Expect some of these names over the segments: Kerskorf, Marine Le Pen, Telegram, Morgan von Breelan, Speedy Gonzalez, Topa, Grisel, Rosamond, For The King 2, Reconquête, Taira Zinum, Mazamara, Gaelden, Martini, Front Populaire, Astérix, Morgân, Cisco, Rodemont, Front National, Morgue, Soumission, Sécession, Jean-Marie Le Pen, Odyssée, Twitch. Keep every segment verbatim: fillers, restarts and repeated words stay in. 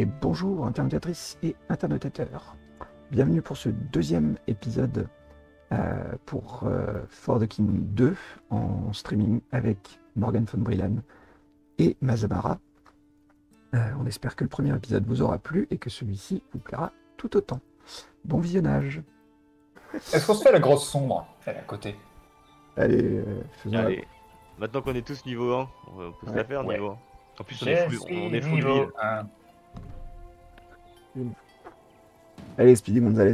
Et bonjour internautatrices et internautateurs. Bienvenue pour ce deuxième épisode euh, pour euh, For The King deux en streaming avec Morgan von Breelan et Mazamara. Euh, on espère que le premier épisode vous aura plu et que celui-ci vous plaira tout autant. Bon visionnage. Est-ce qu'on se fait la grosse sombre? Elle est à côté. Allez, euh, faisons Allez. La... Maintenant qu'on est tous niveau un, on peut ouais. se la faire ouais. niveau un. En plus on est full, on est full niveau un. Une. Allez, Speedy Gonzalez.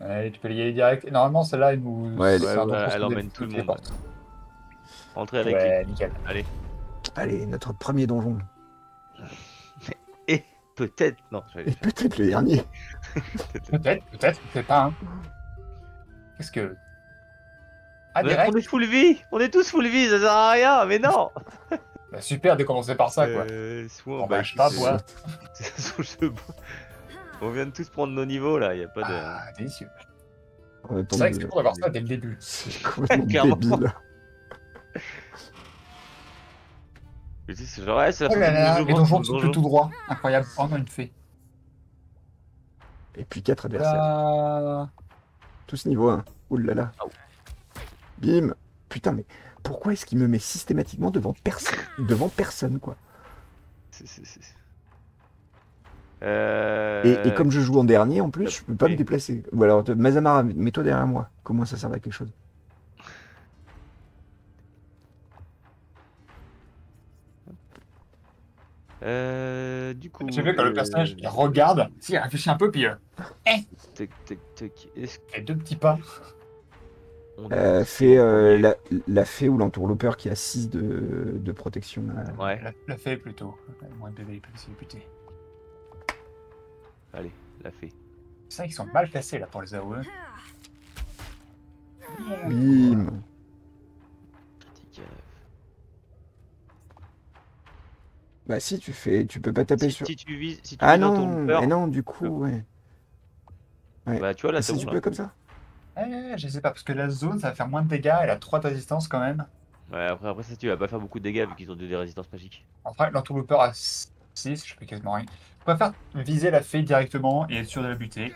Allez, tu peux y aller direct. Normalement, celle-là, elle nous. Ouais, elle, ouais, ouais, elle emmène tout le monde. Entrez avec. Ouais, les... nickel. Allez. Allez, notre premier donjon. Et peut-être. Non, Et peut-être le dernier. Peut-être, peut-être, peut-être pas. Hein. Qu'est-ce que. Ah, bah, on est full vie. On est tous full vie, ça sert à rien, mais non. Bah super de commencer par ça quoi. Euh, soit on bah, je pas quoi. On vient de tous prendre nos niveaux là, il y a pas de. Ah délicieux. C'est vrai que c'est pour avoir ça dès le début. C'est complètement débile. Je dis c'est genre ouais, c'est la fin de nouveau. Et donjon tout tout droit, incroyable. Oh non une fée. Et puis quatre adversaires. Tous niveau un. Oulala. Bim. Putain mais. Pourquoi est-ce qu'il me met systématiquement devant personne, devant personne quoi. C'est, c'est, c'est... Euh... Et, et comme je joue en dernier en plus, euh, je peux pas et... me déplacer. Ou alors Mazamara, mets-toi derrière moi. Comment ça sert à quelque chose? Euh, du coup. J'ai vu quand euh... le personnage il regarde, si il réfléchit un peu puis. Euh... Hey tic, tic, tic. Et deux petits pas. Euh, fait, euh, la, la fée ou l'entourloper qui a six de, de protection. Euh... Ouais. La, la fée plutôt. Moins de bébé, plus député. Allez, la fée. C'est vrai qu'ils sont mal placés là pour les A O E. Bim. Bah si tu fais, tu peux pas taper si, sur. Si tu vises, si tu ah vises non, mais non, du coup, ouais. ouais. Bah tu vois là, c'est si bon, tu là. peux comme ça. Eh, je sais pas, parce que la zone ça va faire moins de dégâts, elle a trois de résistance quand même. Ouais, après, après ça tu vas pas faire beaucoup de dégâts vu qu'ils ont deux des résistances magiques. Après, l'entourlouper a six, je fais quasiment rien. Je préfère viser la fée directement et être sûr de la buter.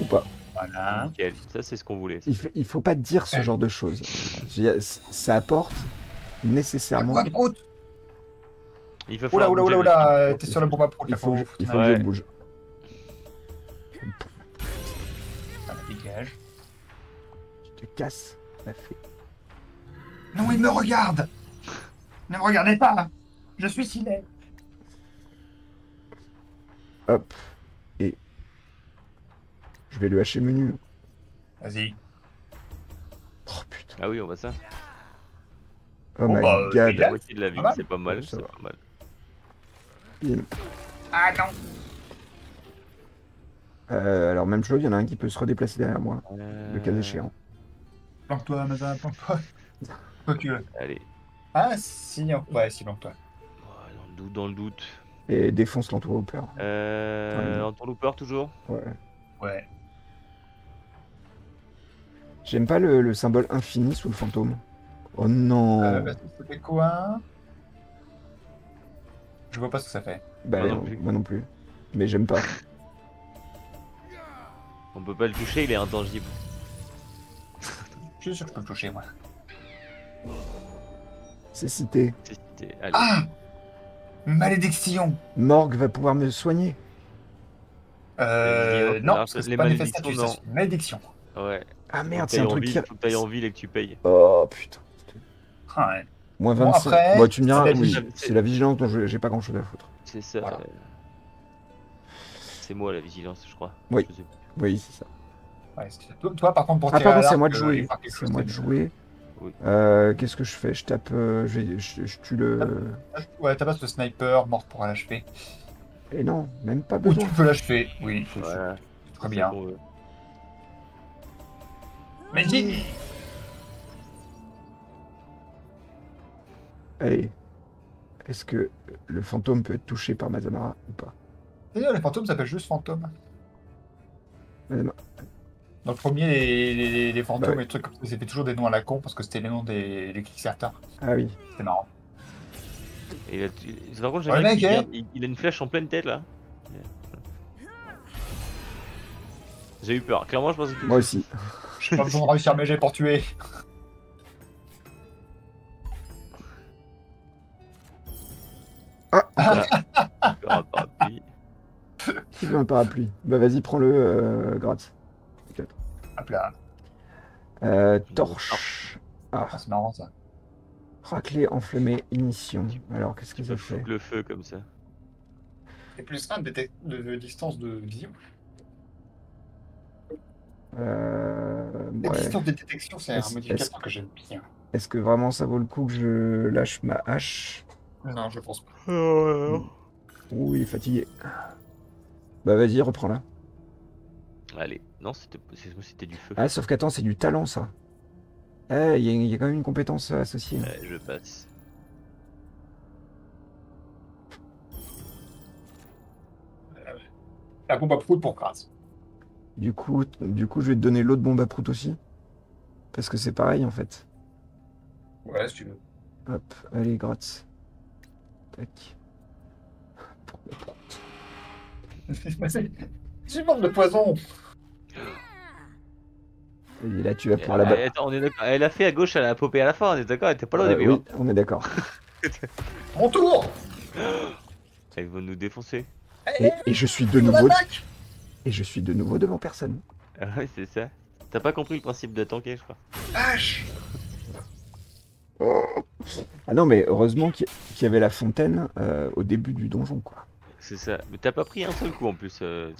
Ou pas. Voilà. Nickel, ça c'est ce qu'on voulait. Il faut, il faut pas dire ce genre de choses. Ça apporte nécessairement. Il faut oula, oula, oula, oula, t'es sur le bon pour la faut que je bouge. Je te casse la fée. Non, il me regarde. Ne me regardez pas. Je suis silé. Hop. Et... Je vais le hacher menu. Vas-y. Oh putain. Ah oui, on va ça. Oh bon, my bah, god. La moitié de la vie, c'est pas mal, c'est pas mal. Il... Ah non. Euh, alors même chose, il y en a un qui peut se redéplacer derrière moi, euh... le cas échéant. Planque-toi, Mazin, planque-toi. Quoi que tu veux. Allez. Ah si, on... ouais, si, planque-toi. Oh, dans le doute, dans le doute. Et défonce l'entourlouper. Euh... L'entourlouper toujours. Ouais. Ouais. J'aime pas le, le symbole infini sous le fantôme. Oh non. Euh, bah, c'était quoi? Je vois pas ce que ça fait. Bah, moi non, non plus. Moi non plus. Mais j'aime pas. On peut pas le toucher, il est intangible. Je suis sûr que je peux le toucher, moi. C'est cité. C'est cité, allez. Ah malédiction. Morgue va pouvoir me soigner. Euh... Non, parce que c'est pas néfestatus, c'est une malédiction. Ouais. Ah merde, c'est un truc qui... Faut que t'ailles en ville et que tu payes. Oh putain. Ah ouais. Moins vingt-cinq. Bon, après, bon, tu me diras, oui, c'est la vigilance dont j'ai pas grand-chose à foutre. C'est ça. Voilà. C'est moi la vigilance, je crois. Oui. Je sais. Oui, c'est ça. Ouais, toi, toi, par contre, pour ah, par contre, c'est moi de jouer. C'est moi de jouer. Oui. Euh, Qu'est-ce que je fais? Je tape. Euh, je, je, je tue le. Ouais, t'as pas le sniper mort pour l'achever. Et non, même pas besoin. Ou tu peux l'achever, oui. Ouais. Très bien. Pour... Mais dis. Allez. Est-ce que le fantôme peut être touché par Mazamara ou pas? D'ailleurs, le fantôme s'appelle juste fantôme. Dans le premier, les, les, les fantômes bah ouais. et les trucs comme ça, c'était toujours des noms à la con parce que c'était les noms des, des Kickstarter. Ah oui. C'était marrant. Et là, tu... Par contre, j'aime bien qu'il garde... il... il a une flèche en pleine tête là. J'ai eu peur, clairement je pense que... Moi aussi. Je pense qu'on va réussir mes jets pour tuer. Ah, ah. Un parapluie. Tu veux un parapluie? Bah vas-y, prends-le, euh, gratte. Hop là. Euh, torche. Ah, ah c'est marrant ça. Raclée, enflammée, ignition. Alors qu'est-ce que ça fait? Le feu comme ça. C'est plus un de, de distance de vision. Euh, La ouais. distance de détection, c'est un modificateur que j'aime bien. Est-ce que vraiment ça vaut le coup que je lâche ma hache? Non, je pense pas. Euh... Ouh, il est fatigué. Bah vas-y, reprends-la. Allez, non, c'était du feu. Ah, sauf qu'attends, c'est du talent, ça. Eh, il y, y a quand même une compétence associée. Ouais, je passe. Euh, la bombe à prout pour Kras. Du coup, du coup, je vais te donner l'autre bombe à prout aussi. Parce que c'est pareil, en fait. Ouais, si tu veux. Hop, allez, gratte. Tac. Tu manques de poison. Et là, tu vas pour la balle. Elle a fait à gauche, elle a popé à la fin, on est d'accord, elle était pas là au début. Oui, on est d'accord. Mon tour. Ils vont nous défoncer. Et, et je suis de nouveau. Et je suis de nouveau devant personne. Ah ouais, c'est ça. T'as pas compris le principe de tanker, je crois. H. Ah non, mais heureusement qu'il y avait la fontaine euh, au début du donjon, quoi. C'est ça. Mais t'as pas pris un seul coup en plus. Euh...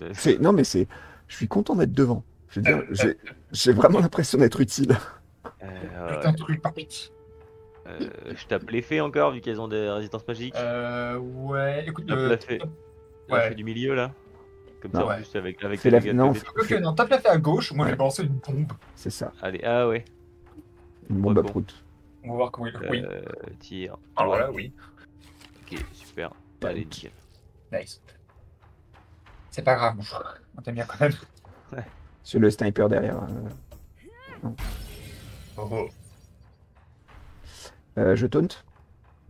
Non, mais c'est. Je suis content d'être devant. Je veux dire, euh, j'ai euh... vraiment l'impression d'être utile. Euh, Putain, truc par pitié. Je tape les fées encore, vu qu'elles ont des résistances magiques. Euh. Ouais, écoute. Tape euh... la fée. Ouais. La fée du milieu là. Comme non, ça, ouais. Juste avec, avec la fée. Non, okay, non, tape la fée à gauche. Moi, ouais. J'ai balancé une bombe. C'est ça. Allez, ah ouais. Une bombe à prout. On va voir comment il euh, oui. Tire. Ah voilà, voilà, oui. Ok, super. Allez, nickel. Nice. C'est pas grave, mon frère. On t'aime bien quand même. Ouais. Sur le sniper derrière. Euh... Oh, oh. Euh, je taunte.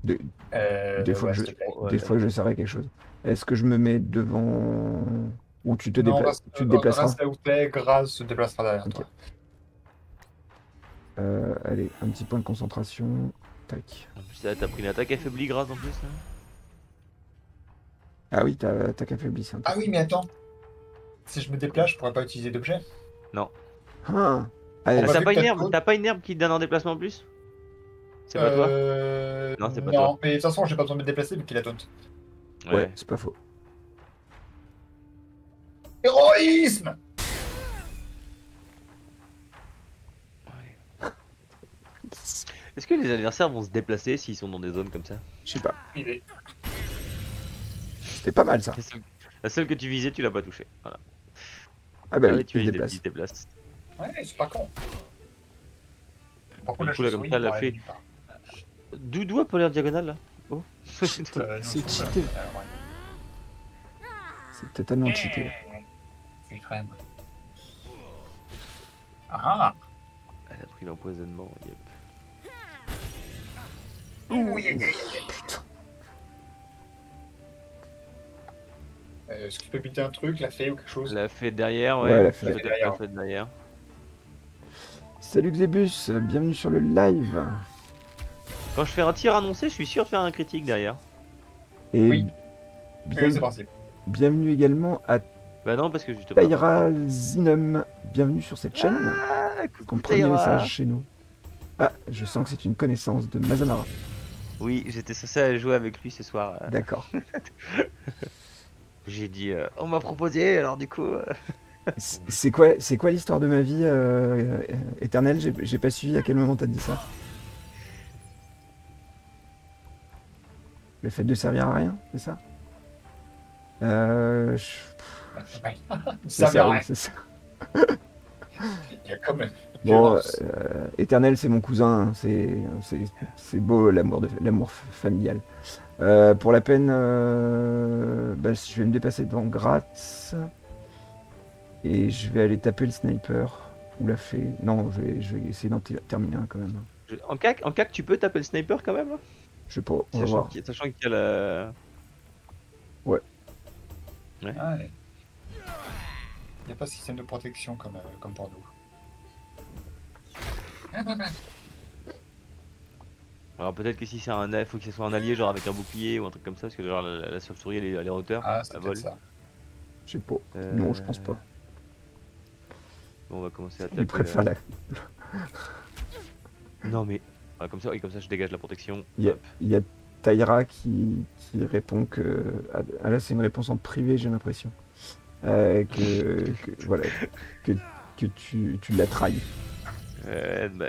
De... Euh, des fois, ouais, je... des ouais, fois ouais. je serai quelque chose. Est-ce que je me mets devant ou tu te, non, dépla... reste, tu te déplaceras? Reste là où t'es, Grâce se déplacera derrière okay. toi. Euh, allez, un petit point de concentration. Tac. En plus, t'as pris une attaque affaiblie, Grâce en plus. Hein. Ah oui, t'as attaque affaiblie, c'est intéressant. Ah oui, mais attends. Si je me déplace, je pourrais pas utiliser d'objet? Non. Ah, ah t'as pas, de... pas une herbe qui te donne un déplacement en plus? C'est pas euh... toi? Non, c'est pas non, toi. Non, mais de toute façon, j'ai pas besoin de me déplacer vu qu'il la taunte. Ouais, ouais c'est pas faux. Héroïsme. Ouais. Est-ce que les adversaires vont se déplacer s'ils sont dans des zones comme ça? Je sais pas. Il est... C'était pas mal ça. La seule que tu visais, tu l'as pas touchée. Voilà. Ah bah oui, tu te déplaces. Déplaces. Ouais, c'est pas con. Par contre, coup, là, comme ça, la fée. D'où doit peut aller en diagonale là? Oh. C'est cheaté. C'est totalement cheaté. C'est crème. Ah. Elle a pris l'empoisonnement. Yep. Putain. Euh, Est-ce que tu peux buter un truc, la fée ou quelque chose? La fée derrière, ouais. ouais la, fée la, fée derrière. la fée derrière. Salut Xebus, bienvenue sur le live. Quand je fais un tir annoncé, je suis sûr de faire un critique derrière. Et oui. Bien... oui c'est parti. Bienvenue également à bah non, parce que justement... Taira Zinum. Bienvenue sur cette chaîne. Ah, Qu'on premier message chez nous. Ah, je sens que c'est une connaissance de Mazamara. Oui, j'étais censé aller jouer avec lui ce soir. D'accord. J'ai dit, euh, on m'a proposé, alors du coup... Euh... C'est quoi, c'est quoi l'histoire de ma vie euh, euh, éternelle? J'ai pas suivi à quel moment t'as dit ça. Le fait de servir à rien, c'est ça? Euh... Je... C'est ça, c'est ça. Il y a quand même... Bon, euh, éternel, c'est mon cousin, hein. C'est beau l'amour familial. Euh, pour la peine, euh, bah, je vais me dépasser devant Gratz et je vais aller taper le sniper ou la fée. Non, je vais, je vais essayer d'en terminer un quand même. En cac, en cac, tu peux taper le sniper quand même? Je sais pas, on va voir. Sachant qu'il y a la... Ouais. Ouais. Ah, ouais. Il n'y a pas de système de protection comme, euh, comme pour nous. Alors peut-être que si c'est un... Il faut que ce soit un allié, genre avec un bouclier ou un truc comme ça, parce que genre la, la sauve-souris, elle est à hauteur. Ah, c'est peut-être ça. Je sais pas. Euh... Non, je pense pas. Bon, on va commencer à taper... Il préfère la... Non mais... Ah, comme ça, oui, comme ça je dégage la protection. Il y a, il y a Taïra qui, qui répond que... Ah là c'est une réponse en privé j'ai l'impression. Euh, que, que... Voilà. Que, que tu, tu la trahis. Euh, bah...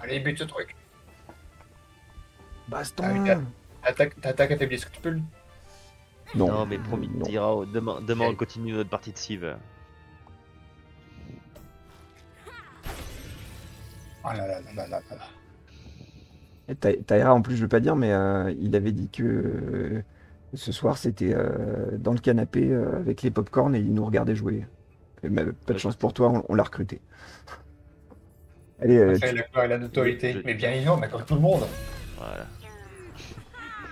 Allez, bute ce truc. Baston. Ah, t'attaques à tes blessures, tu peux le... Non. Non mais promis, non. Taïra, demain, demain on continue notre partie de Civ. Oh là là là là là. Taïra, en plus, je veux pas dire, mais euh, il avait dit que euh, ce soir, c'était euh, dans le canapé euh, avec les pop-corn et il nous regardait jouer. Et, mais, pas de chance pour toi, on, on l'a recruté. Allez, euh, tu... La peur et la notoriété, je... mais bien énorme, comme tout le monde. Voilà.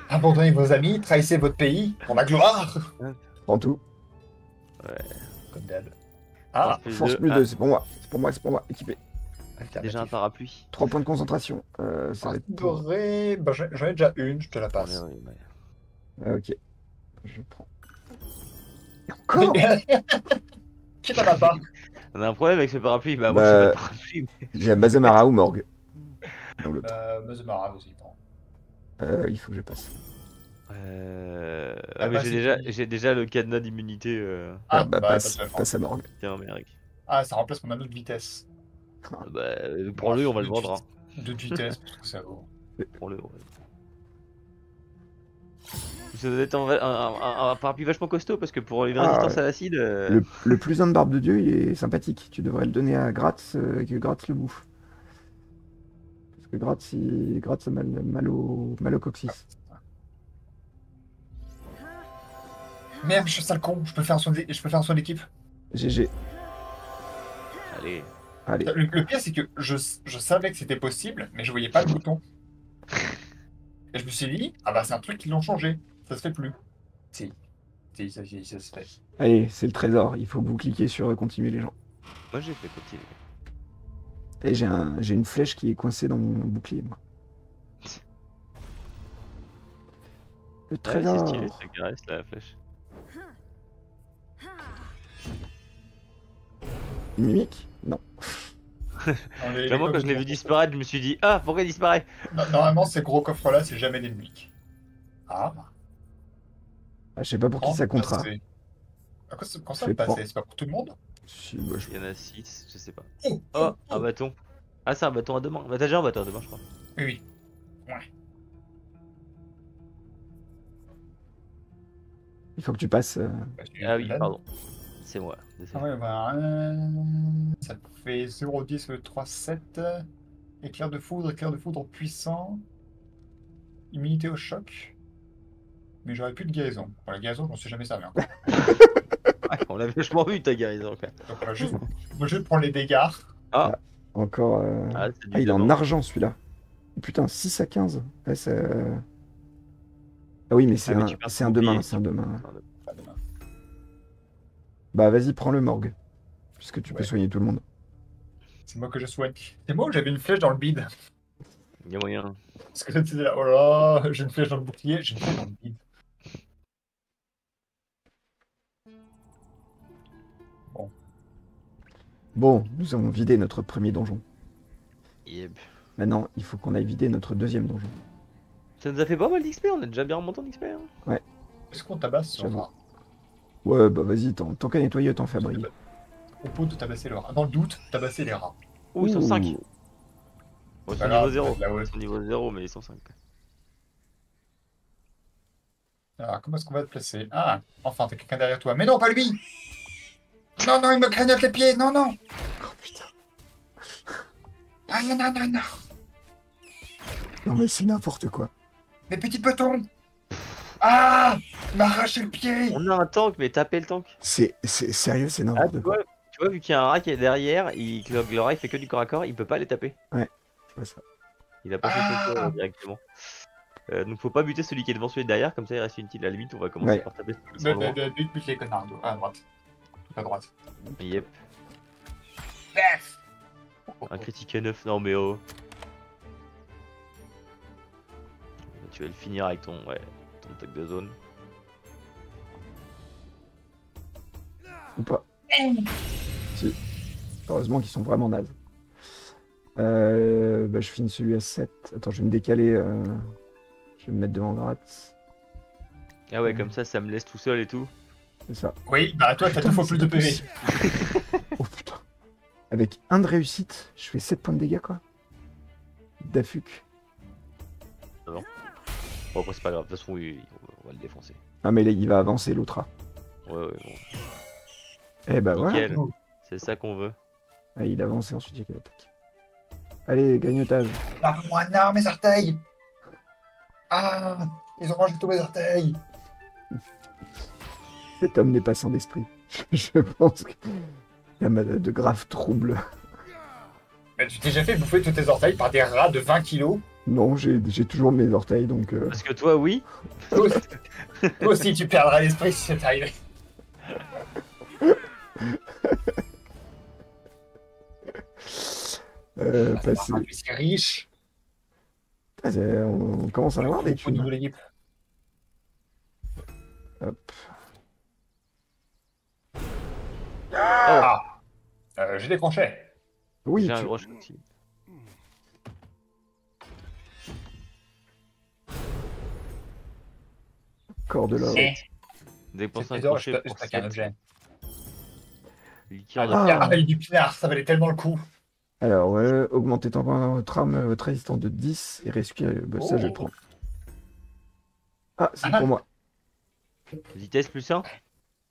Abandonnez vos amis, trahissez votre pays pour la gloire. En tout. Ouais. Comme d'hab. Ah, force plus deux, ah. C'est pour moi, c'est pour moi, c'est pour moi, équipé. Déjà un parapluie. trois points de concentration. Euh, ça va être... bah, j'en ai déjà une, je te la passe. Ouais, ouais, ouais. Ah, ok. Je prends. Encore. Qui t'en a pas? On a un problème avec ce parapluie. Bah, bah moi j'ai pas de parapluie. Mais... J'ai Mazamara ou Morgue. Euh, Mazamara aussi, bon. Euh, il faut que je passe. Euh... Ah, ah mais bah, j'ai déjà, j'ai déjà le cadenas d'immunité. Euh... Ah, ah bah, bah passe, pas passe à Morgue. Tiens, merde. Ah, ça remplace mon anneau de vitesse. Bah, prends-le, on va le vendre. De vitesse, parce que ça vaut. Prends-le, ouais. Ça doit être un parapluie vachement costaud, parce que pour les résistances à l'acide... Le plus un de barbe de Dieu, il est sympathique. Tu devrais le donner à Gratz, que Gratz le bouffe. Parce que Gratz, Gratz a mal au coccyx. Merde, je suis sale con, je peux faire un soin d'équipe. G G. Allez. Allez. Le, le pire, c'est que je, je savais que c'était possible, mais je voyais pas le bouton. Et je me suis dit, ah bah c'est un truc qu'ils l'ont changé, ça se fait plus. Si, si, ça, si, ça se fait. Allez, c'est le trésor, il faut que vous cliquiez sur continuer les gens. Moi j'ai fait continuer. Et j'ai un, j'ai une flèche qui est coincée dans mon bouclier, moi. Le trésor. Ah, c'est stylé, ça caresse la flèche. Une mimique? Non. Vraiment, quand je l'ai vu disparaître, je me suis dit, ah, pourquoi il disparaît? Normalement, ces gros coffres-là, c'est jamais des mimiques. Ah. Ah, je sais pas pour qui ça comptera. Quand ça passait, c'est pas pour tout le monde? Si, moi je... Il y en a six, je sais pas. Oh, un bâton. Ah, c'est un bâton à deux mains. Bah, t'as déjà un bâton à deux mains, je crois. Oui, oui. Ouais. Il faut que tu passes. Euh... Ah oui, pardon. C'est moi. Ah ouais, bah, euh, ça fait zéro, dix, trois, sept. Éclair de foudre, éclair de foudre puissant. Immunité au choc. Mais j'aurais plus de guérison. Pour la guérison, j'en sais jamais servi encore. Ouais, on l'a vachement vu ta guérison. Donc, on va juste, juste prendre les dégâts. Ah, ah encore. Euh... Ah, ah, il est en argent celui-là. Putain, six à quinze. Ouais, ça... Ah oui, mais c'est ah, un, un demain. C'est un demain. Bah vas-y, prends le Morgue, puisque tu ouais. peux soigner tout le monde. C'est moi que je soigne. C'est moi ou j'avais une flèche dans le bide? Il y a moyen. Parce que tu disais là, oh là, j'ai une flèche dans le bouclier, j'ai une flèche dans le bide. Bon. Bon, nous avons vidé notre premier donjon. Yep. Maintenant, il faut qu'on aille vider notre deuxième donjon. Ça nous a fait pas mal d'X P, on a déjà bien remonté en X P. Hein. Ouais. Est-ce qu'on tabasse sur moi? Ouais, bah vas-y, tant qu'à nettoyer, autant fabriquer. Au pot de tabasser le rat. Dans le doute, tabasser les rats. Oh, ils sont cinq. Ils sont niveau zéro. Ils sont niveau zéro, mais ils sont cinq. Alors, comment est-ce qu'on va te placer? Ah, enfin, t'as quelqu'un derrière toi. Mais non, pas lui. Non, non, il me grignote les pieds. Non, non. Oh, putain. Ah, non, non, non, non. Non, mais c'est n'importe quoi. Mes petits petons. Ah, il m'a arraché le pied. On a un tank, mais tapez le tank. C'est sérieux, c'est n'importe ah, quoi. Tu vois, vu qu'il y a un rat qui est derrière, il, le, le rat il fait que du corps à corps, il peut pas les taper. Ouais. C'est pas ça. Il a pas ah. fait ça directement. Euh, donc faut pas buter celui qui est devant celui derrière, comme ça il reste une petite à la limite, on va commencer ouais. par taper. Bute plus les connards, à droite. À droite. Yep. Bref. Un critique à neuf, non mais oh. Tu vas le finir avec ton, ouais, ton toc de zone. Ou pas. Si. Heureusement qu'ils sont vraiment nazes. Euh, bah, je finis celui à sept. Attends, je vais me décaler. Euh... Je vais me mettre devant droite. Ah ouais, ouais, comme ça, ça me laisse tout seul et tout. C'est ça. Oui, bah toi, t'as deux fois plus de P V. Oh putain. Avec un de réussite, je fais sept points de dégâts, quoi. Dafuc. Non. Bon, après, c'est pas grave. De toute façon, oui, on va le défoncer. Ah, mais là, il va avancer, l'autre A. Ouais, ouais, bon. Eh bah voilà. Ouais. C'est ça qu'on veut. Ah, il avance et ensuite, il y a l'attaque. Allez, gagnotage. Lave-moi, non, mes orteils. Ah, ils ont mangé tous mes orteils. Cet homme n'est pas sans d'esprit. Je pense qu'il a de graves troubles. Mais tu t'es déjà fait bouffer tous tes orteils par des rats de vingt kilos? Non, j'ai toujours mes orteils, donc... Euh... Parce que toi, oui. Toi aussi, toi aussi tu perdras l'esprit si c'est arrivé. Euh, parce que c'est riche. On commence à avoir des thunes. Hop. Ah, oh. euh, J'ai des crochets. Oui, j'ai un crochet aussi. Corps de l'or. Dépense un crochet pour un objet. Ah, il y a du pinard, ça valait tellement le coup. Alors, euh, augmentez ton point votre arme, votre résistance de dix et rescue. Bah, oh. Ça, je prends. Ah, c'est ah. pour moi. Vitesse plus un.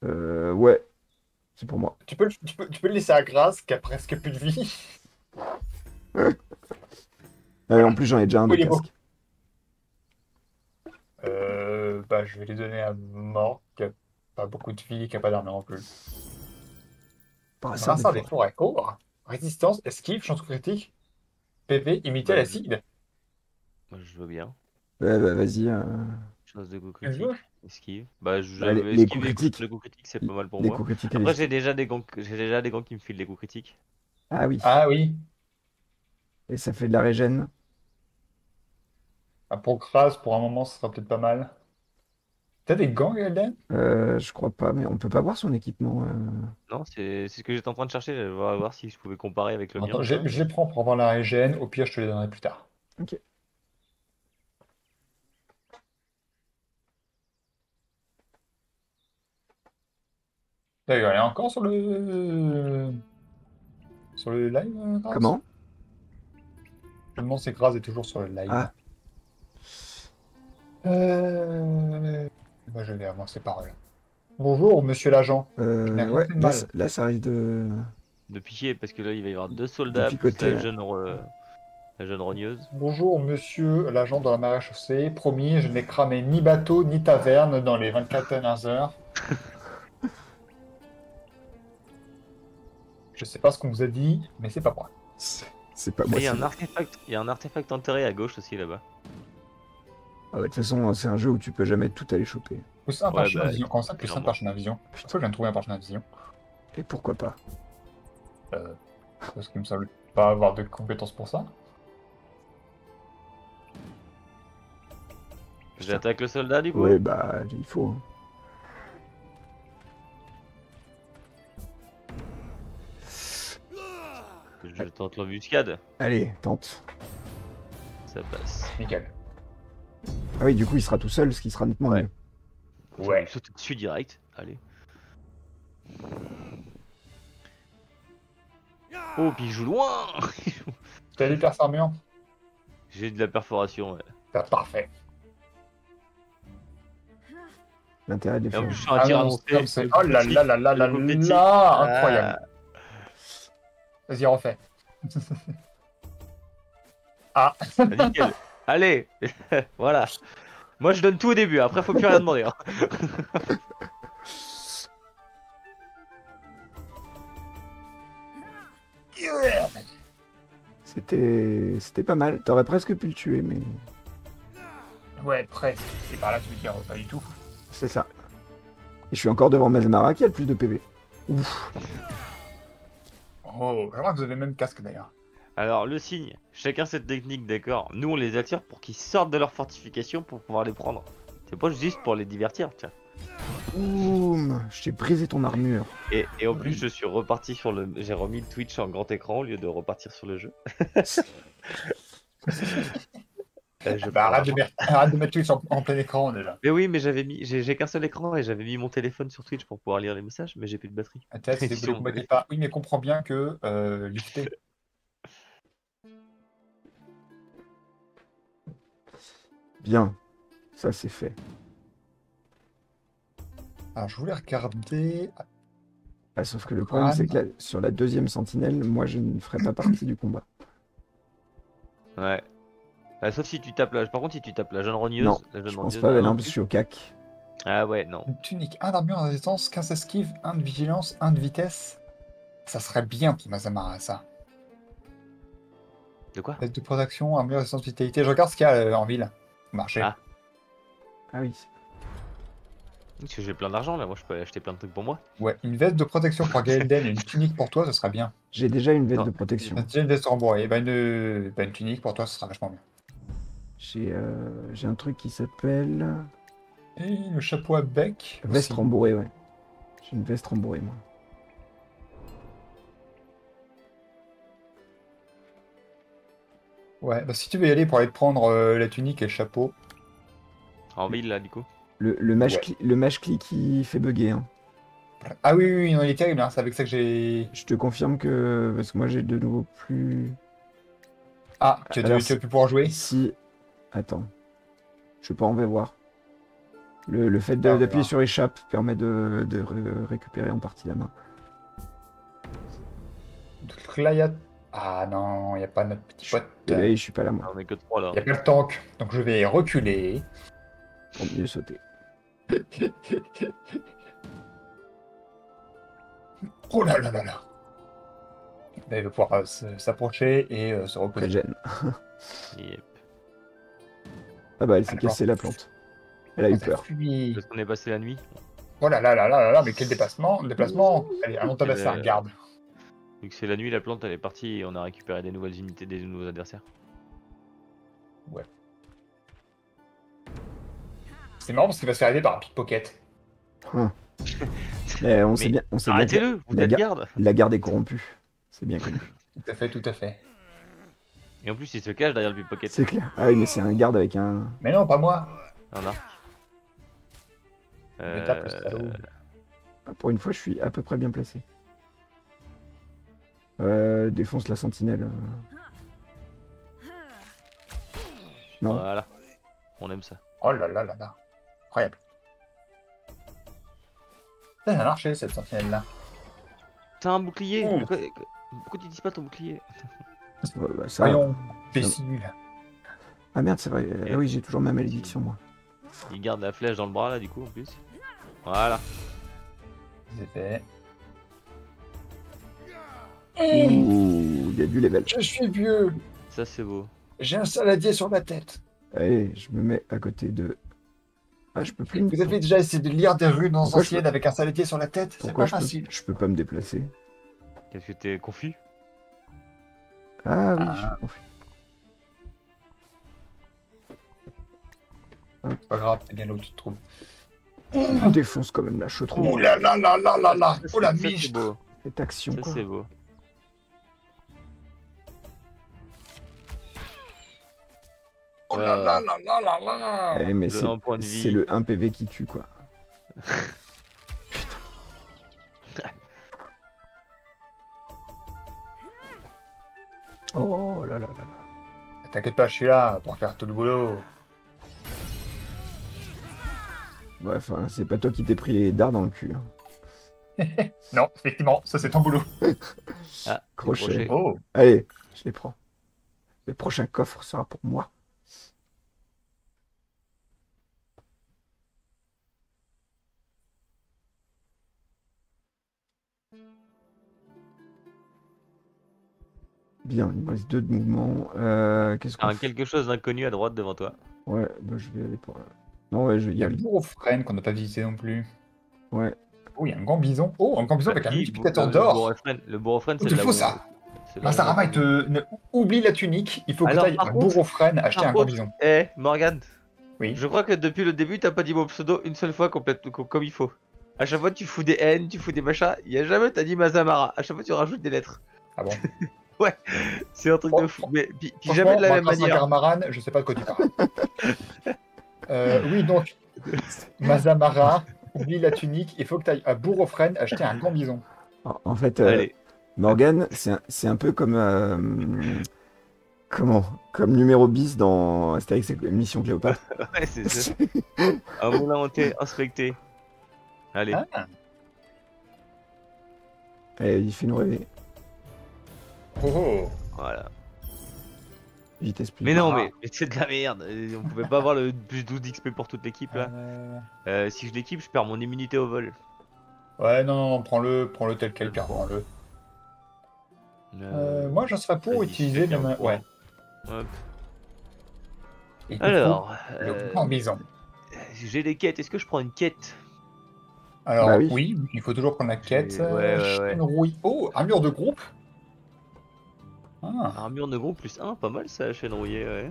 Euh, ouais. C'est pour moi. Tu peux, le, tu, peux, tu peux le laisser à Grâce qui a presque plus de vie. euh, en plus, j'en ai déjà un de casque. Euh, bah, je vais les donner à Morgue qui a pas beaucoup de vie et qui a pas d'armure en plus. Par ça, ça des forêts courtes. Résistance, esquive, chance critique, P V, imiter bah, l'acide. Moi je veux bien. Ouais, bah vas-y. Euh... Chance de coup critique, esquive. Bah j'avais bah, esquivé coups critiques. Le coup critique, c'est pas mal pour les moi. Après j'ai déjà des gants, j'ai déjà des gants qui me filent des coups critiques. Ah oui. Ah oui. Et ça fait de la régène. Ah, pour Kras, pour un moment, ce sera peut-être pas mal. T'as des gants, Gaelden? Euh, je crois pas, mais on peut pas voir son équipement. Euh... Non, c'est ce que j'étais en train de chercher. Je vais voir si je pouvais comparer avec le mien. Je les prends pour avoir la régène. Au pire, je te les donnerai plus tard. Ok. D'ailleurs, elle est encore sur le... Sur le live, Grâce? Comment? Le nom, c'est Grâce est toujours sur le live. Ah. Euh... Moi je vais avancer par là. Bonjour monsieur l'agent. Euh, ouais, là, là ça arrive de... De piquer parce que là il va y avoir deux soldats de picoter, la, jeune re... la jeune rogneuse. Bonjour monsieur l'agent de la marée chaussée. Promis, je n'ai cramé ni bateau ni taverne dans les vingt-quatre dernières heures. Je sais pas ce qu'on vous a dit, mais c'est pas moi. C'est pas moi. Il y a un artefact, il y a un artefact enterré à gauche aussi là-bas. Ah bah, de toute façon, c'est un jeu où tu peux jamais tout aller choper. Plus un ouais, parchemin bah, vision, comment ça? Plus un parchemin vision. Putain, je viens de trouver un parchemin vision. Et pourquoi pas? Euh. Parce qu'il me semble pas avoir de compétences pour ça. J'attaque le soldat du coup? Ouais, bah, il faut. Hein. Je tente l'embuscade. Allez, tente. Ça passe. Nickel. Ah oui, du coup, il sera tout seul, ce qui sera nettement mieux. Ouais. ouais. Saute dessus direct. Allez. Oh, puis il joue loin. T'as des perf armures? J'ai de la perforation, ouais. T'as parfait. L'intérêt de les faire. Ah non, c'est... Oh là là là là là là. Incroyable. Vas-y, refais. Ah. Nickel. Allez, voilà. Moi je donne tout au début, après faut plus rien demander. Hein. C'était... C'était pas mal. T'aurais presque pu le tuer, mais... Ouais, presque. C'est par là que tu veux dire, pas du tout. C'est ça. Et je suis encore devant Mazamara qui a le plus de P V. Ouf. Oh, je crois que vous avez le même casque d'ailleurs. Alors, le signe, chacun cette technique, d'accord. Nous, on les attire pour qu'ils sortent de leur fortification pour pouvoir les prendre. C'est pas juste pour les divertir, tiens. Boum, je t'ai brisé ton armure. Et, et en plus, je suis reparti sur le... J'ai remis le Twitch en grand écran au lieu de repartir sur le jeu. Euh, je bah, arrête, de mettre, arrête de mettre Twitch en, en plein écran déjà. Mais oui, mais j'avais mis, j'ai qu'un seul écran et j'avais mis mon téléphone sur Twitch pour pouvoir lire les messages, mais j'ai plus de batterie. Ah, sont... pas. Oui, mais comprends bien que euh, lifter. Bien, ça c'est fait. Alors je voulais regarder. Ah, sauf que le problème ah, c'est que là, sur la deuxième sentinelle, moi je ne ferai pas partie du combat. Ouais. Euh, sauf si tu tapes la... Par contre, si tu tapes la jeune rogneuse... Non, la jeune je pense pas, elle est je suis au cac. Ah ouais, non. Une tunique, un d'armure en résistance, quinze esquives, un de vigilance, un de vitesse. Ça serait bien pour Mazamara, ça. De quoi? De protection, armure, résistance, vitalité. Je regarde ce qu'il y a euh, en ville. Marché. Ah, ah oui. Parce que j'ai plein d'argent, là. Moi, je peux acheter plein de trucs pour moi. Ouais, une veste de protection pour Gaelden et une tunique pour toi, ça serait bien. J'ai déjà une veste non. de protection. J'ai déjà une veste rembourrée. Et ben une... ben, une tunique pour toi, ça sera vachement bien. J'ai euh, un truc qui s'appelle... Et le chapeau à bec. Veste aussi. Rembourrée, ouais. J'ai une veste rembourrée, moi. Ouais, bah si tu veux y aller pour aller te prendre euh, la tunique et le chapeau. En ville, là, du coup. Le, le match-clic ouais. qui fait bugger. Hein. Ah oui, oui, oui non, il est terrible, hein, c'est avec ça que j'ai... Je te confirme que... Parce que moi, j'ai de nouveau plus... Ah, tu as, Alors, tu as pu pouvoir jouer si... Attends, je sais pas, on va voir. Le, le fait d'appuyer ah, sur échappe permet de, de ré récupérer en partie la main. Donc là, il y a... Ah non, il n'y a pas notre petit pote. Là, je suis pas là, moi. Il n'y a pas le tank, donc je vais reculer. Pour mieux sauter. Oh là là là là. Là, il va pouvoir euh, s'approcher et euh, se reposer. Gêne. Yep. Ah bah elle s'est cassée la plante. Elle a eu peur. Parce qu'on est passé la nuit. Oh là là là là là, mais quel déplacement, déplacement. Allez, allons tabasser ça, regarde. Vu que c'est la nuit, la plante elle est partie et on a récupéré des nouvelles unités, des nouveaux adversaires. Ouais. C'est marrant parce qu'il va se faire aider par un pickpocket. Hum. Mais on sait bien. Arrêtez-le, vous êtes garde. La garde est corrompue. C'est bien connu. Tout à fait, tout à fait. Et en plus, il se cache derrière le pickpocket. C'est clair. Ah oui, mais c'est un garde avec un... Mais non, pas moi. Un arc. Euh... Tape, pour une fois, je suis à peu près bien placé. Euh, défonce la sentinelle. Non. Voilà. On aime ça. Oh là là là là. Incroyable. Ça a marché, cette sentinelle-là. T'as un bouclier. Mmh. Pourquoi, pourquoi tu dis pas ton bouclier? Ouais, bah, ça... Voyons, pécile. Ah merde, c'est vrai. Ah oui, j'ai toujours ma malédiction, moi. Il garde la flèche dans le bras, là, du coup, en plus. Voilà. C'est fait. Ouh, il y a du level. Je suis vieux. Ça, c'est beau. J'ai un saladier sur ma tête. Allez, je me mets à côté de... Ah, je peux plus... Vous avez déjà essayé de lire des runes anciennes avec un saladier sur la tête? C'est pas facile. Je peux pas me déplacer. Qu'est-ce que t'es confus? Ah oui, ah. Je... C'est pas grave, c'est bien là où tu te trouves. On défonce quand même la chetrou. Oh là là là là là là. Oh la miche. Cette action, quoi. C'est beau. Oh là là là là là là. Eh, mais c'est le un P V qui tue, quoi. Oh là là là là. T'inquiète pas, je suis là pour faire tout le boulot. Ouais, enfin, c'est pas toi qui t'es pris les dards dans le cul. Hein. Non, effectivement, ça c'est ton boulot. Ah, crochet. Oh. Allez, je les prends. Le prochain coffre sera pour moi. Bien, il me reste deux de mouvement. Euh, qu'est-ce qu'on... Ah, quelque chose d'inconnu à droite devant toi. Ouais, bah je vais aller pour... Non, ouais, je vais y aller. Il y a le gros frêne qu'on n'a pas visité non plus. Ouais. Oh, il y a un grand bison. Oh, un grand bison avec un multiplicateur d'or. Le bourreau frêne, c'est de la... ça. Mazamara, il te... oublie la tunique, il faut que tu ailles un bourreau frêne acheter un grand bison. Eh, Morgane, oui. Je crois que depuis le début, t'as pas dit mon pseudo une seule fois complète, comme il faut. À chaque fois, tu fous des N, tu fous des machins, il y a jamais t'as dit Mazamara. À chaque fois, tu rajoutes des lettres. Ah bon? Ouais, c'est un truc oh, de fou, mais puis jamais de la même manière. Garmaran, je sais pas de quoi tu parles. euh, oui, donc, Mazamara, oublie la tunique, il faut que tu ailles à Bourg-aux-Frênes acheter un grand bison. En fait, euh, Morgane, c'est un, un peu comme... Euh, comment? Comme numéro bis dans Astérix et Mission Cléopâtre. Ouais, c'est ça. Ah, vous l'inventez, inspectez. Allez. Ah. Et il fait nous rêver. Oh, oh. Voilà. Vitesse plus. Mais non, mais, mais c'est de la merde. On pouvait pas avoir le plus douze d'X P pour toute l'équipe là. Euh... Euh, si je l'équipe, je perds mon immunité au vol. Ouais, non, non, prends-le, prends-le tel quel, prends-le. Le... Euh, moi, je serais pour utiliser le. Ma... Ouais. Hop. Et alors. Euh... J'ai des quêtes. Est-ce que je prends une quête? Alors bah, oui. oui, il faut toujours prendre la quête. Ouais, ouais, ouais. Rouille. Oh, armure de groupe. Ah. Armure de groupe plus un, pas mal ça, chaîne rouillée, ouais.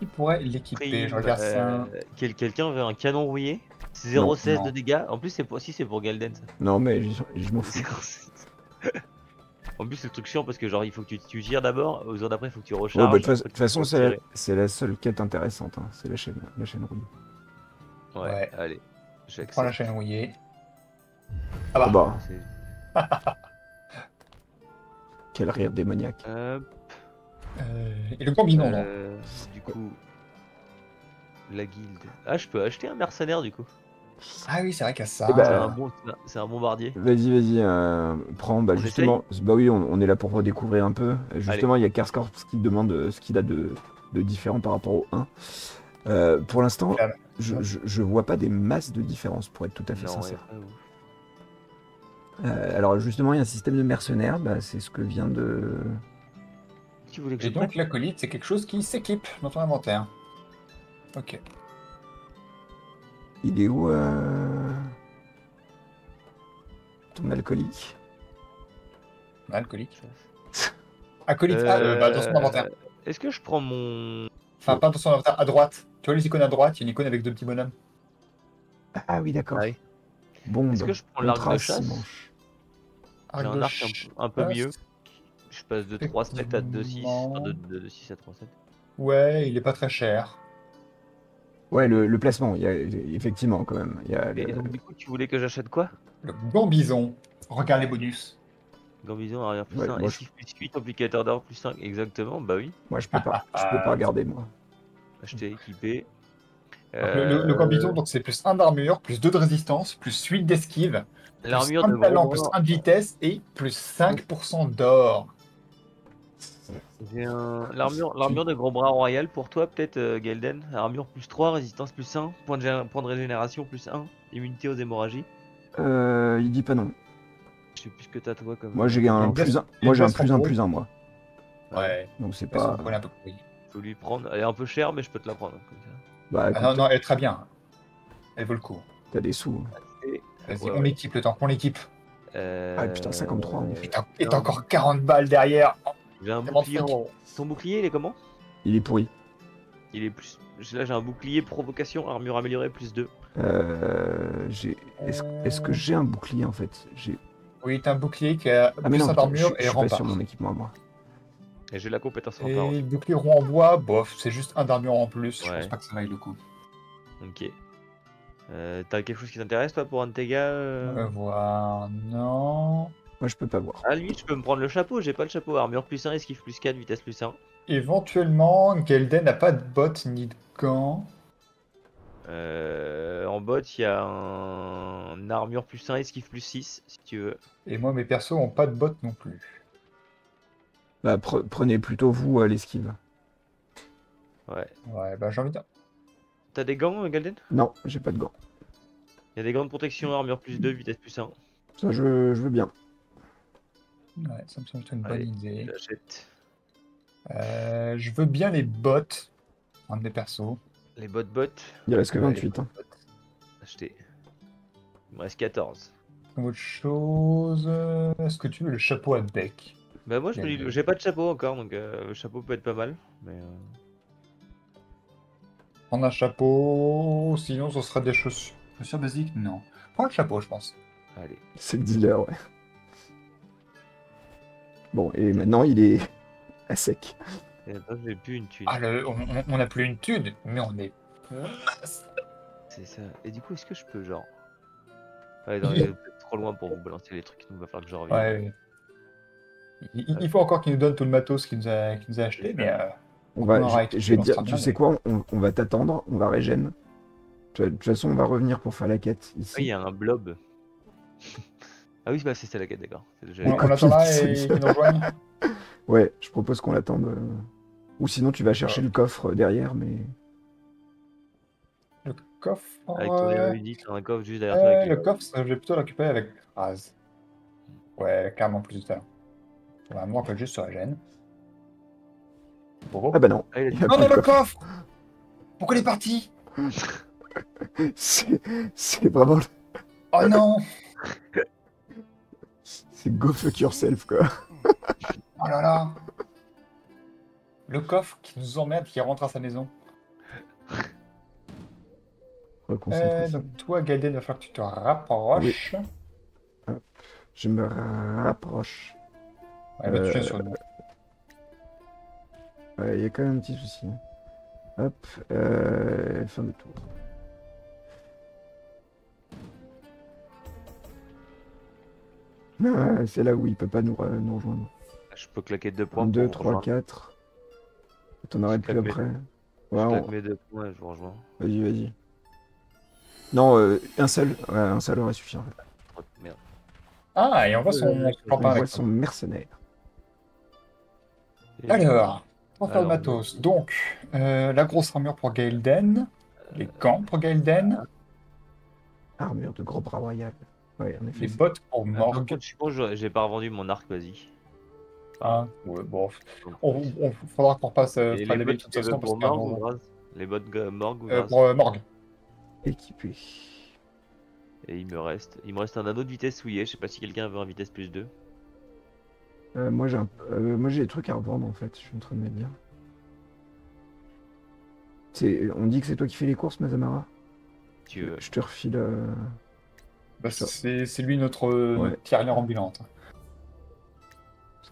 Il pourrait l'équiper, je regarde euh, ça. Quel, Quelqu'un veut un canon rouillé? zéro virgule seize de dégâts, en plus c'est pour, si c'est pour Gaelden ça. Non mais je, je m'en fous. En plus c'est le truc chiant parce que genre il faut que tu, tu gires d'abord, aux heures d'après il faut que tu recharges. De ouais, bah, toute façon c'est la, la seule quête intéressante, hein. C'est la chaîne, la chaîne rouillée. Ouais, ouais. Allez, j'accepte. Prends la chaîne rouillée. Ah bah, oh bah. Quel rire démoniaque. Euh... Et le combinon, non euh, Du coup... La guilde... Ah, je peux acheter un mercenaire, du coup. Ah oui, c'est vrai qu'à ça... Bah, c'est un, bon... un bombardier. Vas-y, vas-y, euh, prends, bah on justement... Bah oui, on, on est là pour redécouvrir un peu. Justement, il y a Kerskorf qui demande ce qu'il a de, de différent par rapport au un. Euh, pour l'instant, je, je, je vois pas des masses de différence, pour être tout à fait non, sincère. Ouais, ouais, ouais. Euh, alors justement, il y a un système de mercenaires, bah, c'est ce que vient de... Qui voulait que... Et donc l'acolyte, c'est quelque chose qui s'équipe dans ton inventaire. Ok. Il est où euh... ton alcoolique? Alcoolique. Acolyte, euh... ah, euh, bah, dans son inventaire. Est-ce que je prends mon... Enfin, pas dans son inventaire, à droite. Tu vois les icônes à droite, il y a une icône avec deux petits bonhommes. Ah oui, d'accord. Ah, oui. Bon, est-ce que je prends l'arc de chasse? J'ai un arc un, un peu mieux. Je passe de trois sept à deux six. Enfin, de, de, de six à trois sept. Ouais, il est pas très cher. Ouais, le, le placement, il y a, effectivement, quand même. Il y a, et le... donc, du coup, tu voulais que j'achète quoi? Le gambison. Regarde les bonus. Gambison, arrière plus ouais, un, esquive je... plus huit, amplificateur d'or plus cinq. Exactement, bah oui. Moi, je peux pas, je peux pas regarder, moi. Je t'ai équipé. Euh... Le, le, le gambison, donc c'est plus un d'armure, plus deux de résistance, plus huit d'esquive, plus un de talent, plus un de vitesse et plus cinq pour cent d'or. Un... L'armure de gros bras royal pour toi, peut-être, euh, Gaelden. Armure plus trois, résistance plus un, point de, point de régénération plus un, immunité aux hémorragies. Euh, il dit pas non. Je sais plus ce que t'as, toi, comme. Moi j'ai un plus un, moi j'ai un plus un plus un, moi. Ouais. Donc c'est pas. Faut lui prendre. Elle est un peu chère, mais je peux te la prendre. Comme ça. Bah, écoute, ah non, non, elle est très bien. Elle vaut le coup. T'as des sous. Vas-y, ouais, on ouais. équipe le temps, on l'équipe. Euh... Ah putain, cinquante-trois. Euh... Putain, et t'as encore quarante balles derrière. J'ai un bouclier. En... Son bouclier, il est comment? Il est pourri. Il est plus. Là, j'ai un bouclier provocation, armure améliorée, plus deux. Euh. J'ai. Est-ce Est que j'ai un bouclier en fait? Oui, t'as un bouclier qui a ah, plus d'armure et rempart. Je suis pas sur mon équipement à moi. Et j'ai la compétence en parole. Et bouclier rond en bois, bof, c'est juste un d'armure en plus, ouais. Je pense pas que ça vaille le coup. Ok. Euh, T'as quelque chose qui t'intéresse, toi, pour un de tes gars? On va voir, non... Moi, je peux pas voir. Ah, lui, je peux me prendre le chapeau, j'ai pas le chapeau. Armure plus un, esquive plus quatre, vitesse plus un. Éventuellement, Gaelden n'a pas de bottes ni de gants. Euh, en bot, il y a un... un armure plus un, esquive plus six, si tu veux. Et moi, mes persos ont pas de bottes non plus. Bah, pre prenez plutôt vous euh, l'esquive. Ouais. Ouais, bah j'ai envie de... T'as des gants, Gaelden? Non, j'ai pas de gants. Il y a des gants de protection, armure plus deux, vitesse plus un. Ça, je, je veux bien. Ouais, ça me semble une bonne idée. J'achète. Euh, je veux bien les bottes. Un de mes persos. Les bottes bottes. Il reste que vingt-huit. Hein. Acheter. Il me reste quatorze. Autre chose. Est-ce que tu veux le chapeau à bec? Bah moi je me dis, j'ai pas de chapeau encore, donc euh, le chapeau peut être pas mal. Mais euh... prendre un chapeau, sinon ce sera des chaussures. Chaussures basiques? Non. Prends le chapeau, je pense. Allez. C'est le dealer, ouais. Bon, et maintenant il est à sec. Et attends, j'ai plus une thune. Ah, le, on, on a plus une thune, mais on est. C'est ça. Et du coup, est-ce que je peux, genre. Ouais, non, il est trop loin pour vous balancer les trucs, donc il va falloir que je revienne. Ouais, il, il, il faut encore qu'il nous donne tout le matos qu'il nous a, qu'il nous a acheté, mais. Euh, on va, on aura je, je vais dire, tu sais quoi, on, on va t'attendre, on va régène. De toute façon, on va revenir pour faire la quête ici. Oui, il y a un blob. Ah oui, bah, c'est la quête, d'accord. On, on l'attend là et qu'il nous rejoigne. Ouais, je propose qu'on l'attende. Euh... Ou sinon, tu vas chercher ouais. le coffre derrière, mais. Le coffre. Avec ton euh... unique, un coffre juste derrière. Euh, toi le, le coffre, je vais plutôt le récupérer avec Raz. Ouais, clairement plus tard. On va moins que juste sur la gêne. Bon. Ah bah non. Ah, il a... Non, non, le coffre, coffre. Pourquoi il est parti? C'est vraiment. Oh non. C'est go fuck yourself, quoi. Oh là là. Le coffre qui nous emmerde, qui rentre à sa maison. Euh, donc toi, Gaelden, il va falloir que tu te rapproches. Oui. Hop. Je me rapproche. Ouais, bah, euh... tu viens sur le... Ouais, il y a quand même un petit souci. Hop, euh... fin de tour. Ah, c'est là où il peut pas nous, re nous rejoindre. Je peux claquer deux points. deux, trois, quatre. T'en arrêtes plus après. Je claque mes deux points et je vous rejoins. Vas-y, vas-y. Non, euh, un seul. Ouais, un seul aurait suffi en fait. Merde. Ah, et on voit son, on voit son mercenaire. Alors, on va faire le matos. Donc, euh, la grosse armure pour Gaelden. Les gants pour Gaelden. Armure de gros bras royal. Ouais, en effet, les bottes pour Morgue. Je pense que j'ai pas revendu mon arc, vas-y. Ah, ouais, bon. On, on faudra qu'on passe euh, les, les bottes de toute façon parce que on... les bottes Morgue ou euh, pour euh, Morgue. Équipé. Et il me reste, il me reste un anneau de vitesse souillé. Je sais pas si quelqu'un veut un vitesse plus deux. Euh, moi j'ai, un... euh, moi j'ai des trucs à revendre en fait. Je suis en train de me dire. C'est, on dit que c'est toi qui fais les courses, Mazamara. Tu veux. Je te refile. Euh... Bah, c'est lui notre, ouais. notre tirelire ambulante.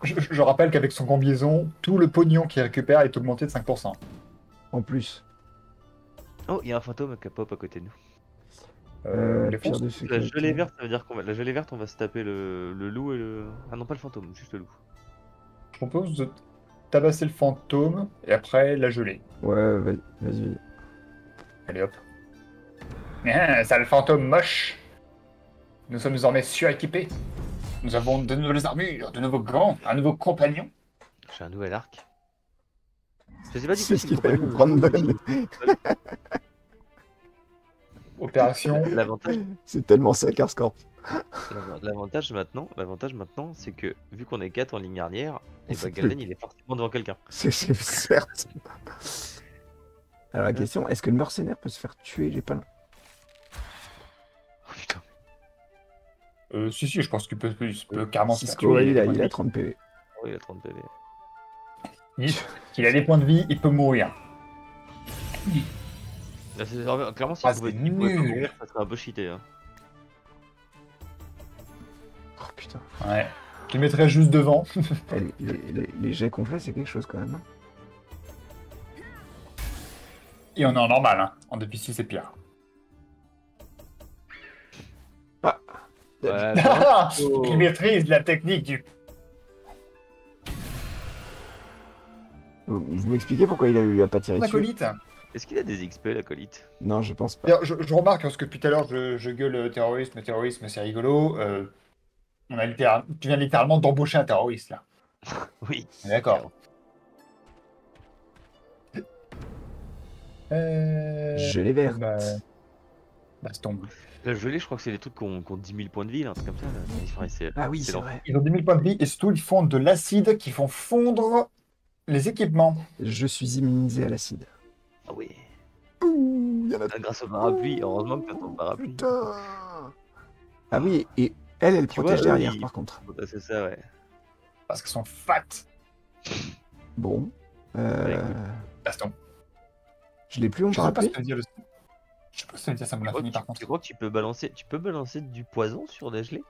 Je, je rappelle qu'avec son gambiaison, tout le pognon qu'il récupère est augmenté de cinq pour cent. En plus. Oh, il y a un fantôme qui pop à côté de nous. Euh, les de ce la gelée verte, ça veut dire qu'on va... La gelée verte, on va se taper le, le loup et le... Ah non, pas le fantôme, juste le loup. Je propose de tabasser le fantôme et après la gelée. Ouais, vas-y. Allez, hop. Ah, ça, le fantôme moche. Nous sommes désormais suréquipés. Nous avons de nouvelles armures, de nouveaux gants, un nouveau compagnon. J'ai un nouvel arc. Je sais pas du tout ce qu'il fallait prendre. Opération. C'est tellement ça, Kerskorf. L'avantage maintenant, l'avantage maintenant, c'est que vu qu'on est quatre en ligne arrière, et bah, Gaelden il est forcément devant quelqu'un. C'est certes. Alors la question, est-ce que le mercenaire peut se faire tuer? J'ai pas. Oh putain. Euh, si, si, je pense qu'il peut, peut, peut carrément se faire tuer. Il, il, il a trente P V. Oh, il a trente P V. Il, il a des points de vie, il peut mourir. Là, clairement, si ah, il pouvait mourir, ça serait un peu cheaté. Hein. Oh putain. Ouais. Tu le mettrais juste devant. les, les, les jets qu'on fait, c'est quelque chose quand même. Et on est en normal, hein. En D P C, c'est pire. Ah. Ouais, oh. Qui maîtrise la technique du... Vous m'expliquez pourquoi il a, il a pas tiré dessus? Est-ce qu'il a des X P, l'acolyte? Non, je pense pas. Je, je remarque, parce que depuis tout à l'heure, je, je gueule terrorisme, terrorisme, c'est rigolo. Euh, on a littéral... Tu viens littéralement d'embaucher un terroriste, là. Oui. D'accord. Euh... Je les verte. Bah... Bah, c'est tombé. La gelée, je crois que c'est des trucs qui ont, qui ont dix mille points de vie, là, un truc comme ça. Là. Enfin, ah oui, c'est vrai. Ils ont dix mille points de vie et surtout, ils font de l'acide qui font fondre Les équipements. Je suis immunisé à l'acide. Ah oui. Ouh, y en a... Grâce au parapluie, heureusement que t'as ton parapluie. Putain. Ah oui, et elle, elle tu protège vois, derrière, oui. Par contre. C'est ça, ouais. Parce qu'elles sont fat. Bon. Euh... Baston. Je l'ai plus, on parapluie. Je sais pas si ça me dit ça, me l'a fini par contre. Tu crois que tu peux balancer, tu peux balancer du poison sur la gelée?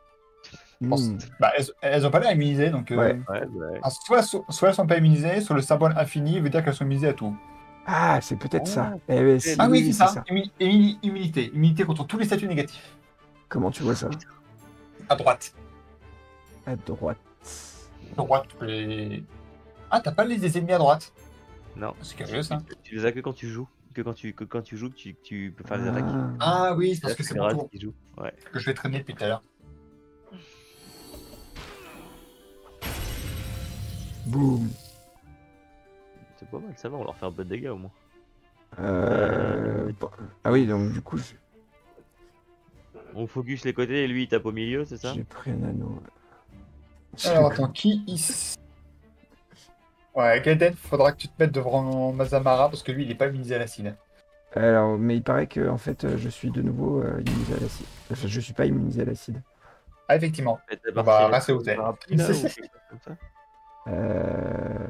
Mmh. Bah, elles, elles ont pas l'air immunisées, donc. Euh, ouais. Ouais, ouais. Soit, soit elles sont pas immunisées, soit le symbole infini veut dire qu'elles sont immunisées à tout. Ah, c'est peut-être oh. ça. Eh ouais, ah oui, c'est ça. ça. Immunité. Immunité contre tous les statuts négatifs. Comment tu vois ça? À droite. À droite. À droite. Et... Ah, t'as pas les ennemis à droite? Non. C'est curieux ça. Tu les as que quand tu joues. Que quand tu, que quand tu joues, tu, tu peux faire les attaques. Ah oui, c'est parce que c'est mon tour. Ouais. Que je vais traîner depuis tout à l'heure. Boum. C'est pas mal, ça va, on leur fait un peu de dégâts au moins. Euh... euh... Bon. Ah oui, donc du coup... Je... On focus les côtés et lui il tape au milieu, c'est ça? J'ai pris un anneau. Alors attends, qui ici? Ouais, Gaelden, faudra que tu te mettes devant Mazamara parce que lui il est pas immunisé à l'acide. Alors, mais il paraît que en fait je suis de nouveau euh, immunisé à l'acide. Enfin, je suis pas immunisé à l'acide. Ah, effectivement. On va rester au terre. Euh...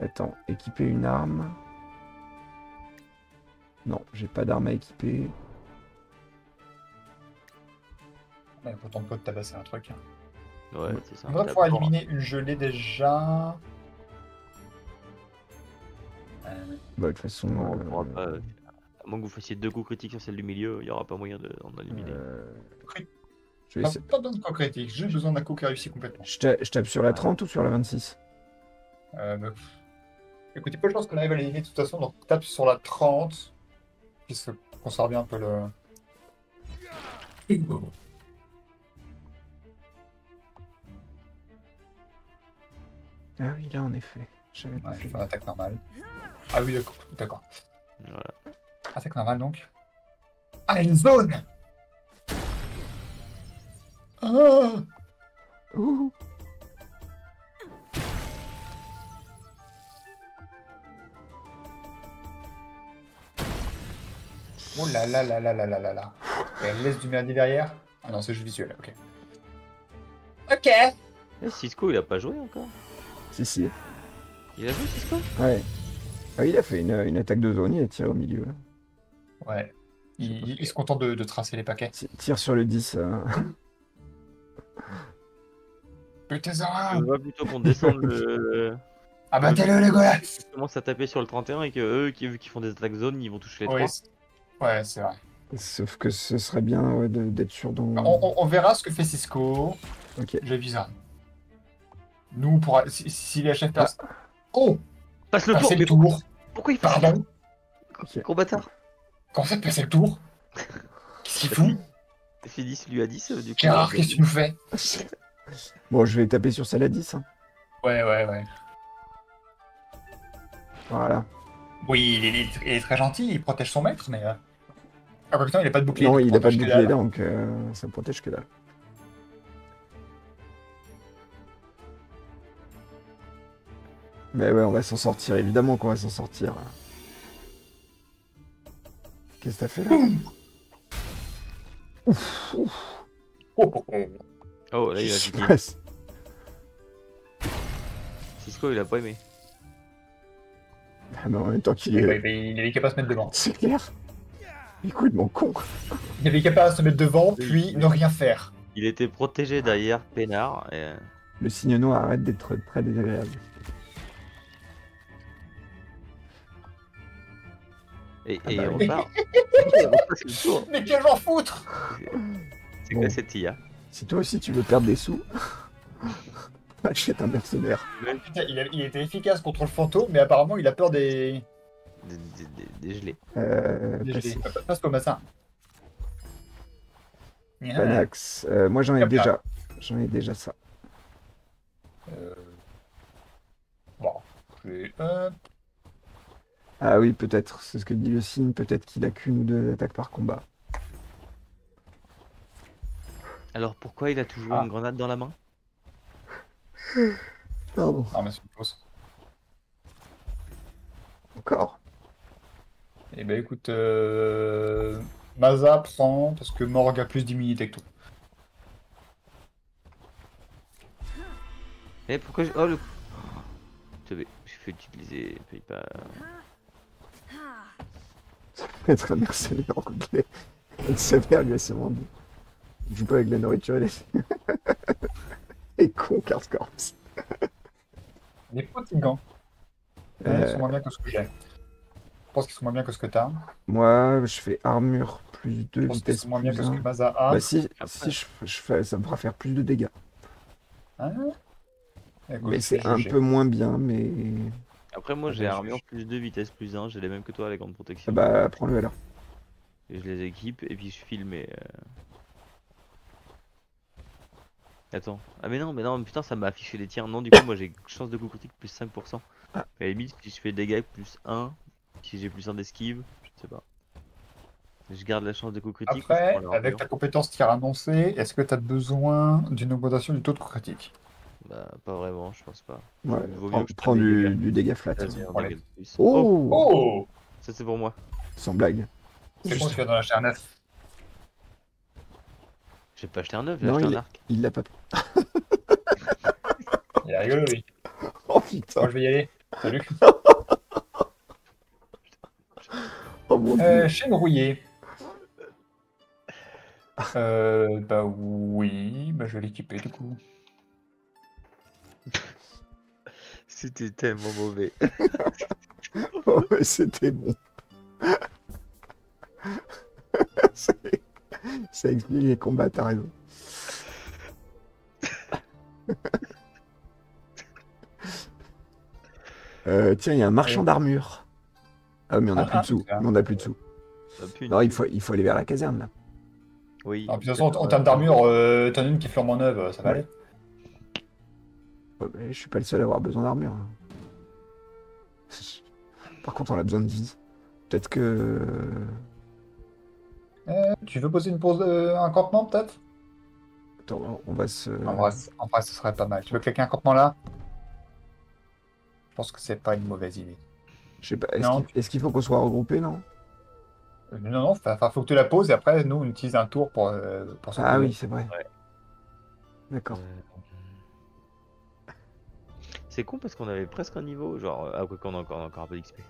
Attends, équiper une arme. Non, j'ai pas d'arme à équiper. Ouais, pour ton pote tabasser un truc. Hein. Ouais, c'est ça. On va pouvoir éliminer une gelée déjà. Bah, de toute façon, on euh... pourra pas. À moins que vous fassiez deux coups critiques sur celle du milieu, il n'y aura pas moyen d'en éliminer. Euh... Je vais essayer... Pas besoin de coups critiques, j'ai besoin d'un coup qui réussit complètement. Je, ta... je tape sur la trente ou sur la vingt-six? euh, bah... Écoutez, pas de chance qu'on arrive à l'éliminer de toute façon, donc tape sur la trente, puisque qu'on sort bien un peu le. Bon. Ah oui, là en effet. J'avais pas fait une attaque normale. Ah oui, d'accord. Voilà. Attaque normale donc. Ah, une zone. Ah. Ouh. Oh là là là là là là là là. Et elle laisse du merdier derrière. Ah non, c'est jeu visuel, ok. Ok. Et Cisco, il a pas joué encore. Si, si. Il a joué, Cisco? Ouais. Ah, il a fait une, une attaque de zone, il a tiré au milieu. Ouais. Il, il, il se contente de, de tracer les paquets. Tire sur le dix. Hein. Putain, Zara! Je vois plutôt qu'on descende le. Ah, bah, t'es le, les gars! Ils commencent à taper sur le trente et un et que eux, qui, vu qu'ils font des attaques zone, ils vont toucher les oui. trois. Ouais, c'est vrai. Sauf que ce serait bien ouais, d'être sûr dans. On, on, on verra ce que fait Cisco. Ok. Je vise. Nous, pour. Si, si les H F passent. Ah. Oh! Passe le tour, le tour. Pourquoi il passe? Pardon. Gros bâtard. Quand ça te passait le tour? Qu'est-ce qu'il fout? C'est dix lui à dix du coup. Gérard, qu'est-ce que tu nous fais? Bon, je vais taper sur celle à dix. Hein. Ouais, ouais, ouais. Voilà. Oui, il est, il est très gentil, il protège son maître, mais. Ah, putain, il a pas de bouclier. Non, il a pas de bouclier, donc euh, ça me protège que dalle. Mais ouais, on va s'en sortir, évidemment qu'on va s'en sortir. Qu'est-ce que t'as fait là? Ouf, ouf. Oh, oh, oh. Oh, là il a piqué. Cisco il a pas aimé. Ah non, en même temps qu'il est... Ouais, mais il avait qu'à pas se mettre devant. C'est clair. Écoute mon con. Il avait qu'à pas se mettre devant, puis ne rien faire. Il était protégé derrière, peinard. Et... Le signe noir arrête d'être très désagréable. Et, ah et bah, on repart. Mais, mais quel genre foutre. C'est quoi cette I A? Si toi aussi tu veux perdre des sous, achète un mercenaire. Putain, il, a, il était efficace contre le fantôme, mais apparemment il a peur des. Des, des, des gelées. Euh, des gelées. Passe comme ça. Panax. Euh, moi j'en ai déjà. J'en ai déjà ça. Euh... Bon. J'ai un. Ah oui, peut-être, c'est ce que dit le signe, peut-être qu'il a qu'une ou deux attaques par combat. Alors pourquoi il a toujours ah. une grenade dans la main? Pardon. Ah mais c'est une pause. corps. Eh ben écoute, euh... Maza prend parce que Morgue a plus d'immunité que toi. Eh pourquoi je... Oh le... Je fais utiliser... Paypal... Ça peut être un mercenaire en anglais. Elle s'avère lui assez rendu. Je joue pas avec la nourriture et les... Et con, Kerskorf. Il est fatigant. Euh... Ils sont moins bien que ce que j'ai. Je pense qu'ils sont moins bien que ce que t'as. Moi, je fais armure plus deux. Je pense qu'ils sont moins bien que ce que Maza a. Bah si, après... si je, je fais, ça me fera faire plus de dégâts. Hein? Écoute, mais c'est un peu moins bien, mais... Après moi j'ai armure plus deux, vitesse plus un, j'ai les mêmes que toi, la grande protection. Bah prends-le alors. Et je les équipe et puis je filme et... Euh... Attends. Ah mais non, mais non, putain ça m'a affiché les tirs. Non, du coup moi j'ai chance de coup critique plus cinq pour cent. Mais à la limite si je fais dégâts plus un, si j'ai plus un d'esquive, je sais pas. Je garde la chance de coup critique. Après, avec ta compétence tir annoncée, est-ce que t'as besoin d'une augmentation du taux de coup critique? Bah, pas vraiment, je pense pas. Ouais, vaut mieux je prends du, dégâts. du dégât flat. Ouais. Oh, oh, ça c'est pour moi. Sans blague. C'est juste qu'il va dans acheter un neuf. J'ai pas acheté un neuf, j'ai acheté il un arc. Il l'a pas pris. Il a rigolo, lui. Oh putain. Moi je vais y aller. Salut. Oh mon dieu. Euh, chaîne rouillée. euh, bah oui, bah je vais l'équiper du coup. C'était tellement mauvais. Oh mais c'était bon. Ça explique les combats, t'as raison. euh, tiens, il y a un marchand d'armure. Ah mais on a ah, plus de sous. On a plus de sous. Non, il faut, il faut aller vers la caserne là. Oui. Alors, de toute façon, en, en termes d'armure, euh, t'en as une qui est flambant neuve, ça va ouais. aller. Je suis pas le seul à avoir besoin d'armure. Par contre, on a besoin de vie. Peut-être que... Euh, tu veux poser une pause, euh, un campement, peut-être? Attends, on va se... En vrai, en vrai, ce serait pas mal. Tu veux claquer un campement, là? Je pense que c'est pas une mauvaise idée. Je sais pas, est-ce qu'il est-ce qu'il faut qu'on soit regroupé, non? euh, Non, non, enfin, faut que tu la poses, et après, nous, on utilise un tour pour... Euh, pour ah oui, c'est vrai. Ouais. D'accord. Euh... C'est con parce qu'on avait presque un niveau, genre... Ah quoi qu'on a encore, encore un peu d'X P.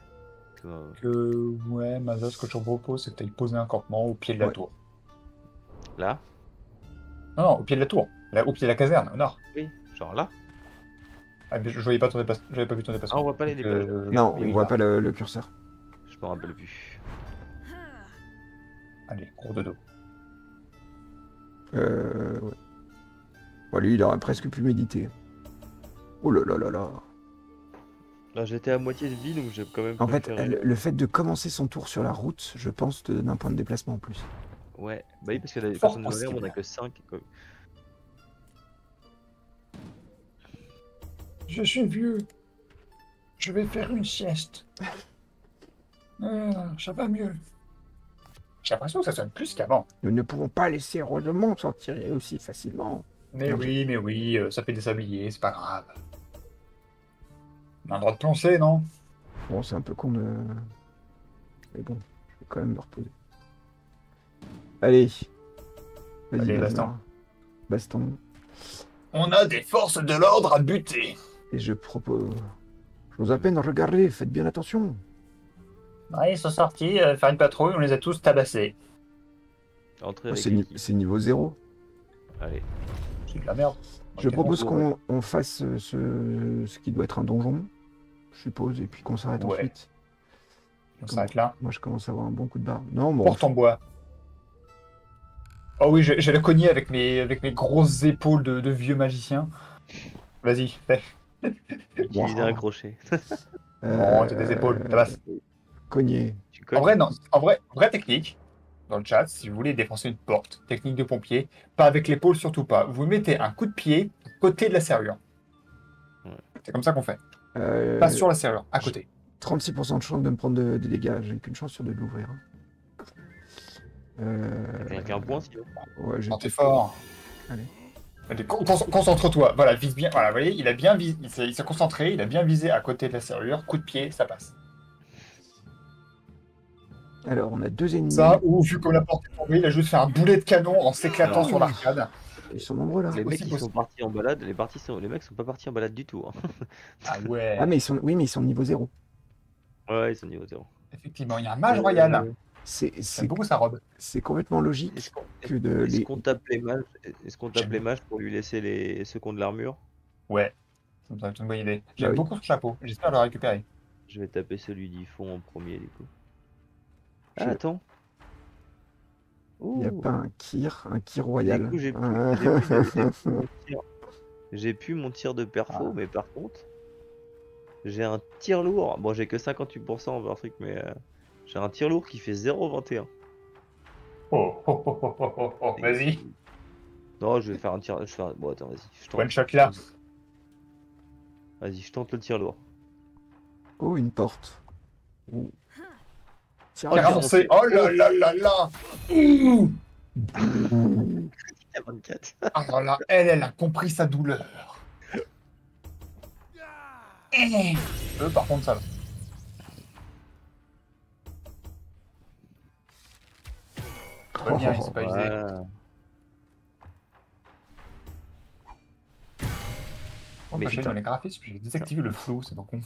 Euh, ouais, Maza, ce que je te propose, c'est que tu ailles poser un campement au pied de la ouais. tour. Là? Non, non, au pied de la tour. Là, au pied de la caserne, au nord. Oui, genre là. Ah, mais je, je voyais pas ton dépassement, j'avais pas vu ton dépassement. Ah, on voit pas les dépassements. Euh, non, on voit pas le, le curseur. Je m'en rappelle plus. Allez, gros dodo. Euh... Ouais. Bon, lui, il aurait presque pu méditer. Oh là là là là. Là j'étais à moitié de vie donc j'ai quand même... En fait, le, le fait de commencer son tour sur la route, je pense, te donne un point de déplacement en plus. Ouais, bah oui parce que la personne de on a que cinq. Quoi. Je suis vieux. Je vais faire une sieste. euh, ça va mieux. J'ai l'impression que ça sonne plus qu'avant. Nous ne pouvons pas laisser Rodemont s'en tirer aussi facilement. Mais oui, mais oui, euh, ça fait des sabliers, c'est pas grave. On a le droit de plancer, non? Bon, c'est un peu con de... Mais bon, je vais quand même me reposer. Allez. Vas-y, baston. Baston. On a des forces de l'ordre à buter. Et je propose... J'ose à peine regarder, faites bien attention. Ouais, ils sont sortis, euh, faire une patrouille, on les a tous tabassés. Oh, c'est ni... niveau zéro. Allez. De la merde. Je propose qu'on on fasse ce, ce qui doit être un donjon, je suppose, et puis qu'on s'arrête ouais. ensuite. On s'arrête là. Moi, je commence à avoir un bon coup de barre. Non, bon. Porte en bois. Oh oui, j'ai le cogné avec mes, avec mes grosses épaules de, de vieux magicien. Vas-y, fais. Utilisez wow. un crochet. euh, oh, t'as des épaules, tabasse. Cogné. En vrai, non. En vrai, vraie technique. Dans le chat, si vous voulez défoncer une porte, technique de pompier, pas avec l'épaule, surtout pas. Vous mettez un coup de pied côté de la serrure. Ouais. C'est comme ça qu'on fait. Euh, pas sur la serrure, à côté. trente-six pour cent de chance de me prendre des de dégâts. J'ai qu'une chance sur deux de l'ouvrir. Hein. Euh... Avec un point, si tu veux. Ouais, j'étais fort. Allez. Allez con con concentre-toi. Voilà, vise bien. Voilà, vous voyez, il a bien visé. Il s'est concentré. Il a bien visé à côté de la serrure. Coup de pied, ça passe. Alors, on a deux ennemis. Ça, ou vu comme la porte est tombée, il a juste fait un boulet de canon en s'éclatant Alors, sur l'arcade. Ils sont nombreux là. Les mecs qui sont partis en balade, les, parties sont... les mecs sont pas partis en balade du tout. Hein. Ah ouais. Ah, mais ils sont... Oui, mais ils sont niveau zéro. Ouais, ils sont niveau zéro. Effectivement, il y a un mage euh, royal. Euh... C'est beaucoup sa robe. C'est complètement logique. Est-ce qu'on est de... est qu tape les mages, qu tape les mages pour lui laisser les secondes de l'armure? Ouais, c'est une bonne idée. J'aime ah, beaucoup oui. ce chapeau, j'espère le récupérer. Je vais taper celui d'Yphon en premier du coup. Ah, je... Attends. Il n'y a pas un Kyr, un Kyr royal. J'ai ah. pu, pu mon tir de perfo, ah. mais par contre, j'ai un tir lourd. Bon, j'ai que cinquante-huit pour cent envers un truc, mais... Euh... J'ai un tir lourd qui fait zéro virgule vingt et un. Oh, oh, oh, oh, oh, oh. Vas-y. Non, je vais faire un tir... Je fais un... Bon, attends, vas-y. One shot là. Vas-y, je tente le tir lourd. Oh, une porte. Oh, oh, avancé. oh là là là là Ouh vingt-quatre. Ah là là, elle, elle a compris sa douleur. Et... Eux, par contre, ça va. Oh, bien, il s'est pas usé. Oh, mais j'ai dans les graphismes, j'ai désactivé le flow, c'est pas con.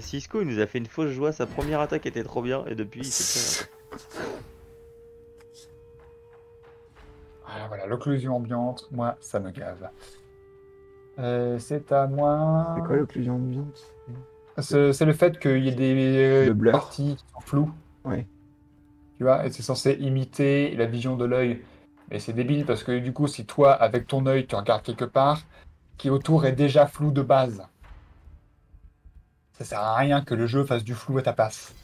Cisco, il nous a fait une fausse joie, sa première attaque était trop bien, et depuis, il s'est fait... Ah, voilà, l'occlusion ambiante, moi, ça me gave. Euh, c'est à moi... C'est quoi l'occlusion ambiante? C'est le fait qu'il y ait des de parties qui sont floues. Ouais. Tu vois, et c'est censé imiter la vision de l'œil. Mais c'est débile parce que du coup, si toi, avec ton œil, tu regardes quelque part, qui autour est déjà flou de base. Ça sert à rien que le jeu fasse du flou à ta passe.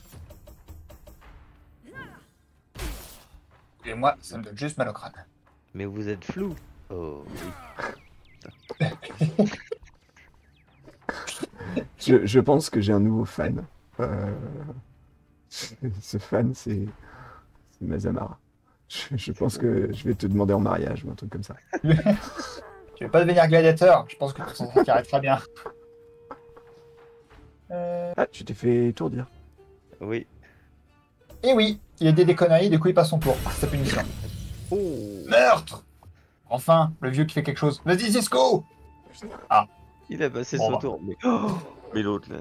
Et moi, ça me donne juste mal au crâne. Mais vous êtes flou. Oh. je, je pense que j'ai un nouveau fan. Euh... Ce fan, c'est Mazamara. Je, je pense que je vais te demander en mariage ou un truc comme ça. Tu veux pas devenir gladiateur? Je pense que tu t'arrêteras bien. Euh... Ah, tu t'es fait étourdir. Oui. Et oui, il a dit des conneries, du coup il passe son tour. Ah, c'est punition. Oh. Meurtre! Enfin, le vieux qui fait quelque chose. Vas-y, Cisco! Ah. Il a passé bon, son bah. tour. Mais, oh, mais l'autre là...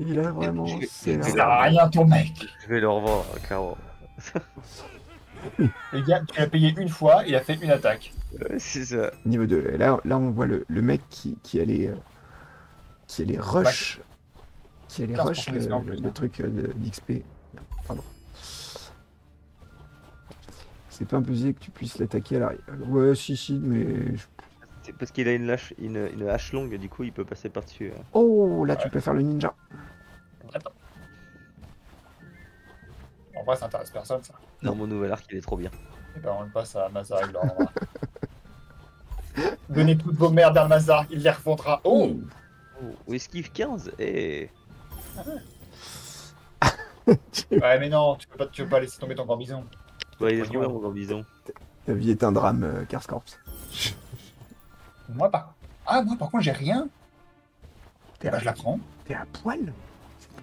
Il a vraiment... Je vais... Ça sert à rien ton mec. Je vais le revoir, clairement. Les gars, tu l'as payé une fois, il a fait une attaque. Ouais, c'est ça. Niveau deux, là, là on voit le, le mec qui, qui a les... Euh, qui a les rush... Back. Qui a les rush, le, le, le truc euh, d'X P. Pardon. C'est pas impossible que tu puisses l'attaquer à l'arrière. Ouais, si, si, mais... Je... C'est parce qu'il a une, lâche, une, une hache longue et du coup il peut passer par-dessus. Hein. Oh là ouais. Tu peux faire le ninja. Attends. En vrai ça intéresse personne ça. Non, mon nouvel arc il est trop bien. Et ben on le passe à Maza, il le rendra. Donnez toutes vos merdes à Maza, il les refondra. Oh, oh. Ou esquive quinze et... Ah. Ouais mais non, tu peux pas, tu peux pas laisser tomber ton grand bison. Ouais il est trop bien mon grand bison. Ta vie est un drame, euh, Kerskorf. Moi par... Ah, moi par contre j'ai rien. T'es à... Bah, je la prends. T'es à poil.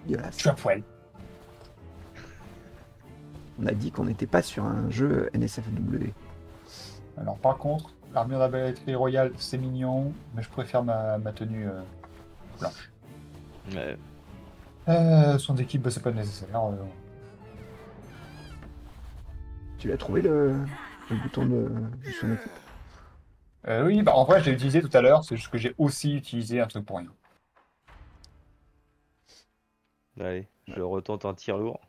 Je suis à poil. On a dit qu'on n'était pas sur un jeu N S F W. Alors par contre, l'armure de la Bellerie royale, c'est mignon, mais je préfère ma, ma tenue euh, blanche. Ouais. Euh, son équipe, bah, c'est pas nécessaire. Euh... Tu l'as trouvé le, le bouton de, de son équipe? Euh, oui, bah en vrai, je l'ai utilisé tout à l'heure, c'est juste que j'ai aussi utilisé un truc pour rien. Allez, je retente un tir lourd.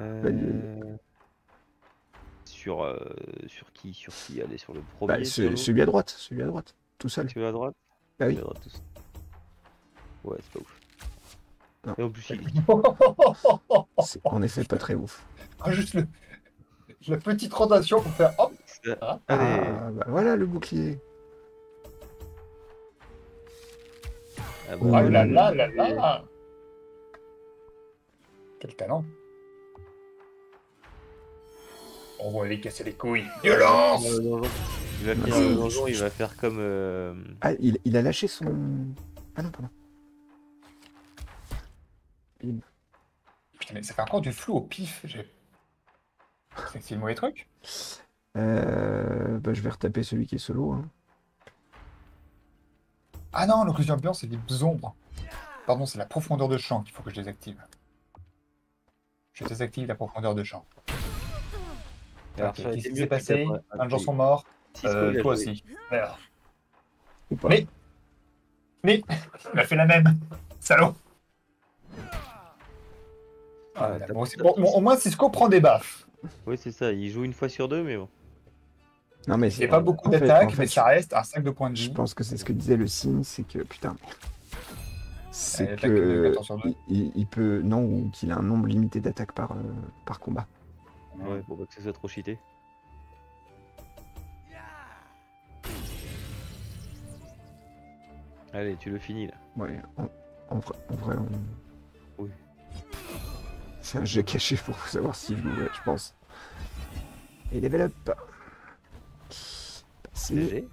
Euh... Sur, euh, sur qui Sur qui Allez, sur le premier. Bah, ce, celui à droite, celui à droite, tout seul. Celui à droite Ah oui. Droite, tout seul. Ouais, c'est pas ouf. Non. Et en plus, il... C'est en effet pas très ouf. Ah, juste le... La petite rotation pour faire hop. Ah, ah bah voilà le bouclier. Ah, bon. Ah là là là là. Quel talent. On va lui casser les couilles. Violence. Il va venir dans le donjon, il va faire comme... Euh... Ah, il, il a lâché son... Ah non, pardon. Bim. Putain, mais ça fait encore du flou au pif. C'est le mauvais truc. Euh, bah, je vais retaper celui qui est solo. Hein. Ah non, l'occlusion ambiante, c'est des ombres. Pardon, c'est la profondeur de champ qu'il faut que je désactive. Je désactive la profondeur de champ. Alors, okay. Qu'est-ce qui s'est passé? Un de gens sont morts. Euh, toi aussi. Alors. Ou pas. Mais Mais il a fait la même. Salaud. Ah, ah, bon, bon, bon, au moins, Cisco prend des baffes. Oui, c'est ça. Il joue une fois sur deux, mais bon. Non, mais c'est pas beaucoup d'attaques, en fait, mais ça reste un sac de points de vie. Je pense que c'est ce que disait le signe, c'est que putain. C'est que il, il peut non ou qu'il a un nombre limité d'attaques par euh, par combat. Ouais, pour pas que ça soit trop cheaté. Allez, tu le finis là. Ouais, en, en vrai, en vrai on... Oui. C'est un jeu caché pour savoir si je l'ouvre, je pense. Et level up. C'est...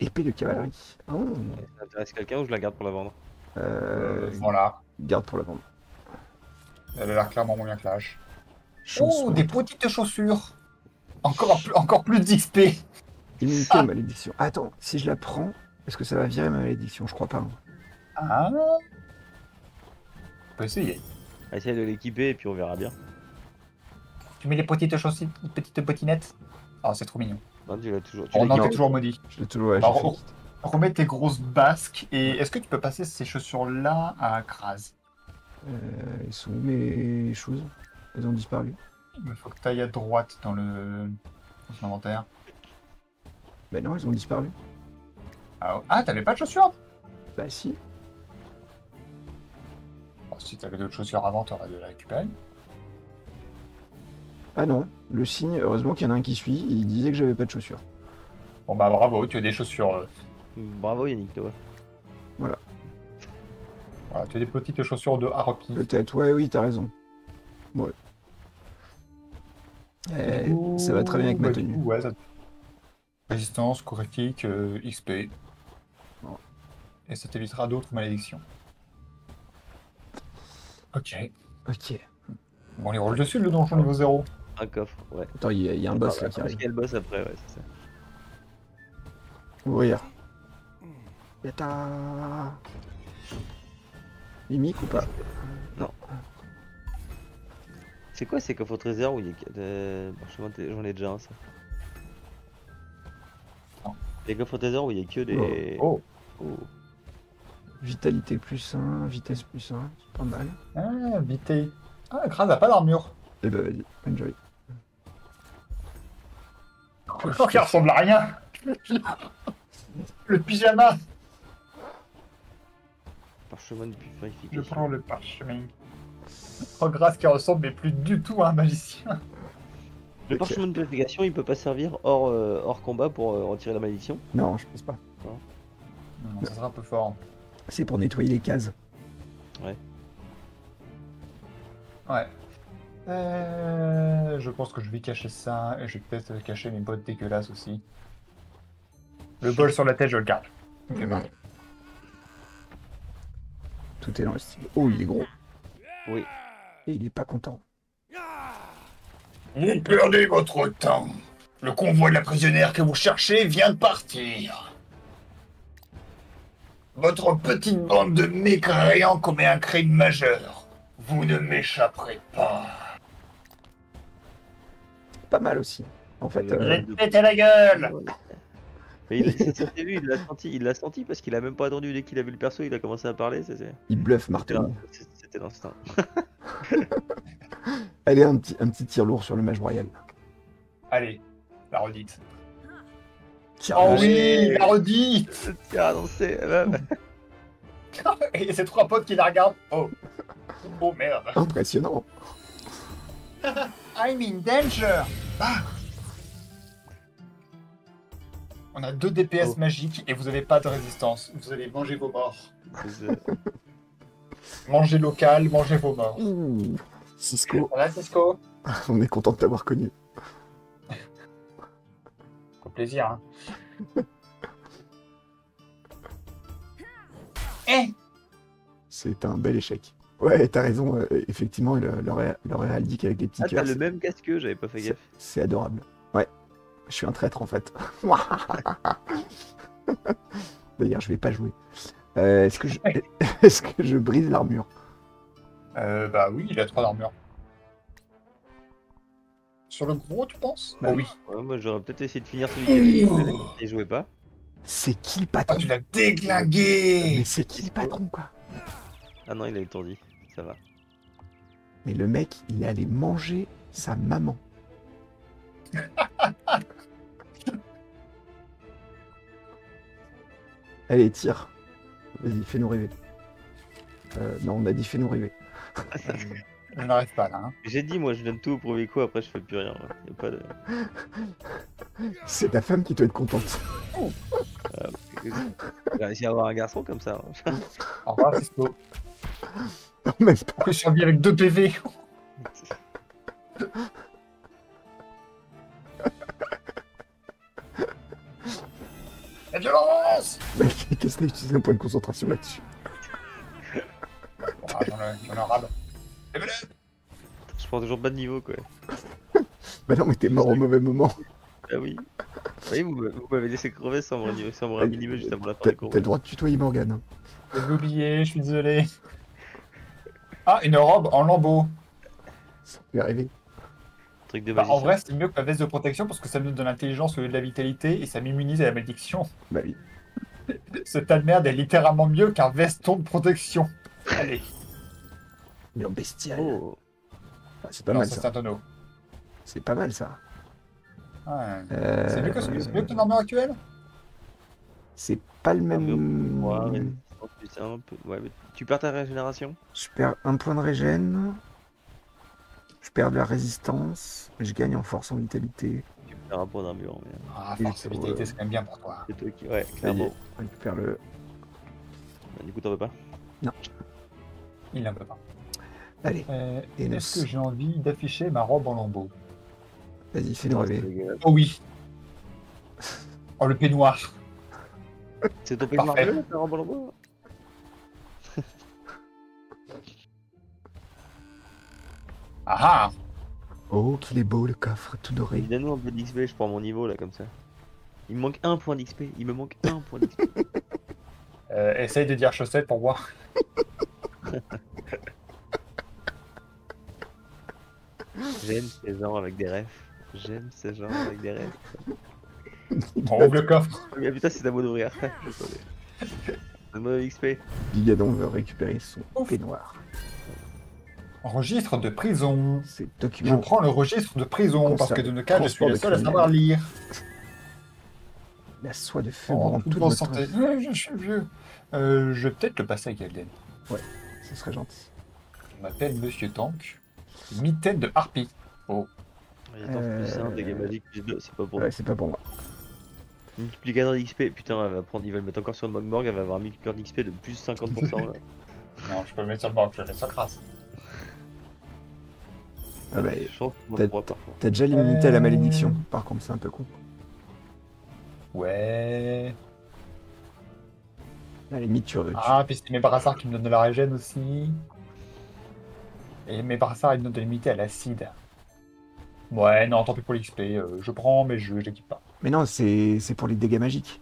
Épée de cavalerie. Oh. Ça intéresse quelqu'un ou je la garde pour la vendre? Euh... Voilà. Garde pour la vendre. Elle a l'air clairement moins bien que l'âge. Oh, des petites chaussures. Encore, encore plus d'X P. Immunité ah. malédiction. Attends, si je la prends, est-ce que ça va virer ma malédiction? Je crois pas. Hein. Ah. On peut essayer. Essaye de l'équiper et puis on verra bien. Tu mets les petites chaussures, petites bottinettes. Ah, oh, c'est trop mignon. Non, tu l'as toujours. Tu on en est toujours maudit. Je l'ai toujours. Ouais, alors, remets tes grosses basques et est-ce que tu peux passer ces chaussures-là à Kraz? Euh, Ils sont où mes choses? Elles ont disparu. Il faut que tu ailles à droite dans le dans l'inventaire. Ben non, elles ont disparu. Ah, ah t'avais pas de chaussures? Bah ben, si. Bon, si t'avais d'autres chaussures avant, t'aurais dû les récupérer. Ah non, le signe, heureusement qu'il y en a un qui suit, il disait que j'avais pas de chaussures. Bon bah bravo, tu as des chaussures. Euh... Bravo Yannick, toi. Voilà. Voilà, tu as des petites chaussures de Haropi. Peut-être, ouais, oui, t'as raison. Ouais. Eh, coup, ça va très bien avec bah, ma tenue. Coup, ouais, ça... Résistance, correctique, euh, X P. Bon. Et ça t'évitera d'autres malédictions. Ok. Ok. Bon, on les roule dessus le donjon niveau zéro. Un coffre, ouais. Attends, il y, y a un boss ah, là qui arrive. Il y a le boss après, ouais, c'est ça. Ouvrir. Yata. Mimique ou pas? Non. C'est quoi ces coffres au trésor où il y a... Euh... Bon, j'en ai déjà un, ça. Non. Les coffres au trésor où il y a que des... Oh, oh. oh. Vitalité plus un, vitesse plus un, c'est pas mal. Ah, vitesse... Ah, Gras n'a pas d'armure. Eh ben vas-y, enjoy. Le corps qui ressemble à rien. Le pyjama. Parchemin du purification. Je prends le parchemin. Oh, Gras qui ressemble mais plus du tout à un magicien. Le okay. parchemin de purification, il peut pas servir hors, euh, hors combat pour euh, retirer la malédiction? Non, je pense pas. Non, non, non. Ça sera un peu fort. C'est pour nettoyer les cases. Ouais. Ouais. Euh, je pense que je vais cacher ça et je vais peut-être cacher mes bottes dégueulasses aussi. Le bol sur la tête, je le garde. Okay, bon. Tout est dans le style. Oh, il est gros. Oui. Et il est pas content. Vous perdez votre temps. Le convoi de la prisonnière que vous cherchez vient de partir. Votre petite bande de mécréants commet un crime majeur. Vous ne m'échapperez pas. Pas mal aussi, en fait. Euh... Je vais te péter la gueule. Mais il l'a senti, il l'a senti parce qu'il a même pas attendu. Dès qu'il a vu le perso, il a commencé à parler. C est, c est... Il bluffe, Martini. C'était l'instinct. Allez, un petit, un petit tir lourd sur le mage royal. Allez, la redite. Tiens, oh oui, la redite. Tiens, non, c'est... Et ses trois potes qui la regardent. Oh. Oh merde. Impressionnant. I'm in danger. Ah. On a deux D P S oh. magiques et vous n'avez pas de résistance. Vous allez manger vos morts. Mangez local, mangez vos morts. Mmh. Cisco. Voilà, Cisco. On est content de t'avoir connu. Au plaisir. Hein. Eh c'est un bel échec. Ouais, t'as raison, euh, effectivement, le, le, ré, le réaldique avec des petits ah, cœurs. T'as le même casque que j'avais pas fait gaffe. C'est adorable. Ouais, je suis un traître en fait. D'ailleurs, je vais pas jouer. Euh, Est-ce que, je... Est-ce que je brise l'armure? euh, Bah oui, il a trois armures. Sur le gros, tu penses? Bah oh, oui. Ouais, moi, j'aurais peut-être essayé de finir celui qui ne jouait pas. C'est qui le patron? Ah, tu l'as déglingué! Mais c'est qui le patron, quoi? Ah non, il a étourdi, ça va. Mais le mec, il est allé manger sa maman. Allez, tire. Vas-y, fais-nous rêver. Euh, non, on a dit fais-nous rêver. Je n'arrive pas là. Hein. J'ai dit, moi, je donne tout au premier coup, après je fais plus rien. Y a pas de... C'est ta femme qui doit être contente. euh, J'ai réussi à avoir un garçon comme ça. Hein. Au revoir, Cisco. Non, mais pas. Je suis revenu avec deux P V. La violence! Mais qu'est-ce que j'ai utilisé un point de concentration là-dessus? Ah, j'en ai un rab. Je prends toujours pas de niveau, quoi. Bah non, mais t'es mort au mauvais moment. Ah oui. Vous voyez, vous m'avez laissé crever sans me minimiser juste avant la fin. T'as le droit de tutoyer Morgane. J'ai oublié, je suis désolé. Ah, une robe en lambeau. Ça peut arriver. Truc de bah, en vrai, c'est mieux que la veste de protection parce que ça me donne de l'intelligence au lieu de la vitalité et ça m'immunise à la malédiction. Bah oui. Ce tas de merde est littéralement mieux qu'un veston de protection. Allez. Mais en bestial. Oh. Enfin, c'est pas, pas mal ça. C'est un tonneau. C'est pas mal ça. Euh... C'est mieux que ton euh... armure actuelle. C'est pas le même... Ouais, mais... Un peu... ouais, mais tu perds ta régénération. Je perds un point de régène. Je perds de la résistance. Je gagne en force, en vitalité. Tu perds un point d'armure. Mais... Ah, force et vitalité, euh... c'est quand même bien pour toi. C'est toi qui... Ouais, clairement. Je récupère le... Bah, du coup, t'en veux pas? Non. Il n'en veut pas. Allez. Euh, Est-ce que j'ai envie d'afficher ma robe en lambeaux? Vas-y, fais-nous rêver. Oh oui. Oh, le peignoir. C'est ton peignoir bleu, ta robe en lambeaux? Ah ah. Oh, qu'il est beau le coffre, tout doré. Donne-nous un peu d'X P, je prends mon niveau là, comme ça. Il me manque un point d'X P, il me manque un point d'X P. euh, essaye de dire chaussette pour voir. J'aime ces gens avec des rêves. J'aime ces gens avec des rêves. On ouvre le coffre. Mais putain, c'est à moi d'ouvrir. Donne-moi X P. Gigadon veut récupérer son peignoir. Registre de prison. C'est document. Je prends le registre de prison parce que de nos cas, je suis le seul à savoir lire. La soie de feu. Oh, en toute bonne santé. Ouais, je suis vieux. Euh, je vais peut-être le passer à Gaelden. Ouais, ce serait gentil. On m'appelle Monsieur Tank. Mitaine de harpie. Oh. Euh... plus un, dégâts magiques plus deux, c'est pas pour ouais, c'est pas pour moi. Multiplicateur d'X P, putain, elle va prendre, ils veulent mettre encore sur le Morgue, elle va avoir multiplicateur d'X P de plus cinquante pour cent là. Non, je peux le mettre sur le Morgue, je le mets sur Crasse. Ah bah, t'as déjà l'immunité euh... à la malédiction, par contre, c'est un peu con. Ouais. À la limite, tu. Ah, puis c'est mes brassards qui me donnent de la régène aussi. Et mes brassards, ils me donnent de l'immunité à l'acide. Ouais, non, tant pis pour l'X P, euh, je prends, mais je l'équipe pas. Mais non, c'est pour les dégâts magiques.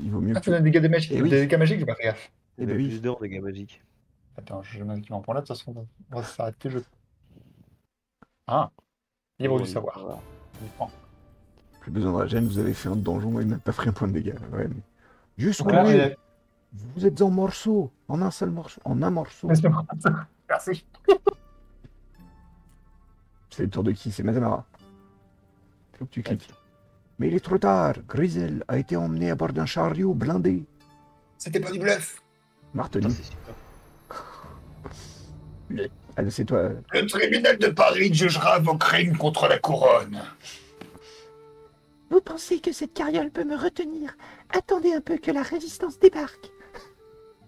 Il vaut mieux ah, que... tu donnes des dégâts magiques. Eh oui. Des dégâts magiques, je vais pas faire gaffe. Et bah oui. Plus d'or, dégâts magiques. Attends, je m'inquiète en point là, de toute façon, on va s'arrêter, je... Ah, libre oui, du savoir. Voilà. Je Plus besoin de régène, vous avez fait un donjon et même pas pris un point de dégâts. Ouais, mais... Juste là, là, vous êtes en morceaux, en un seul morceau, en un morceau. Merci. C'est le tour de qui? C'est Mazamara. Faut que tu cliques. Mais il est trop tard. Grisel a été emmené à bord d'un chariot blindé. C'était pas du bluff. Martini. Mais... Allez, c'est toi. Le tribunal de Paris jugera vos crimes contre la couronne. Vous pensez que cette carriole peut me retenir? Attendez un peu que la résistance débarque.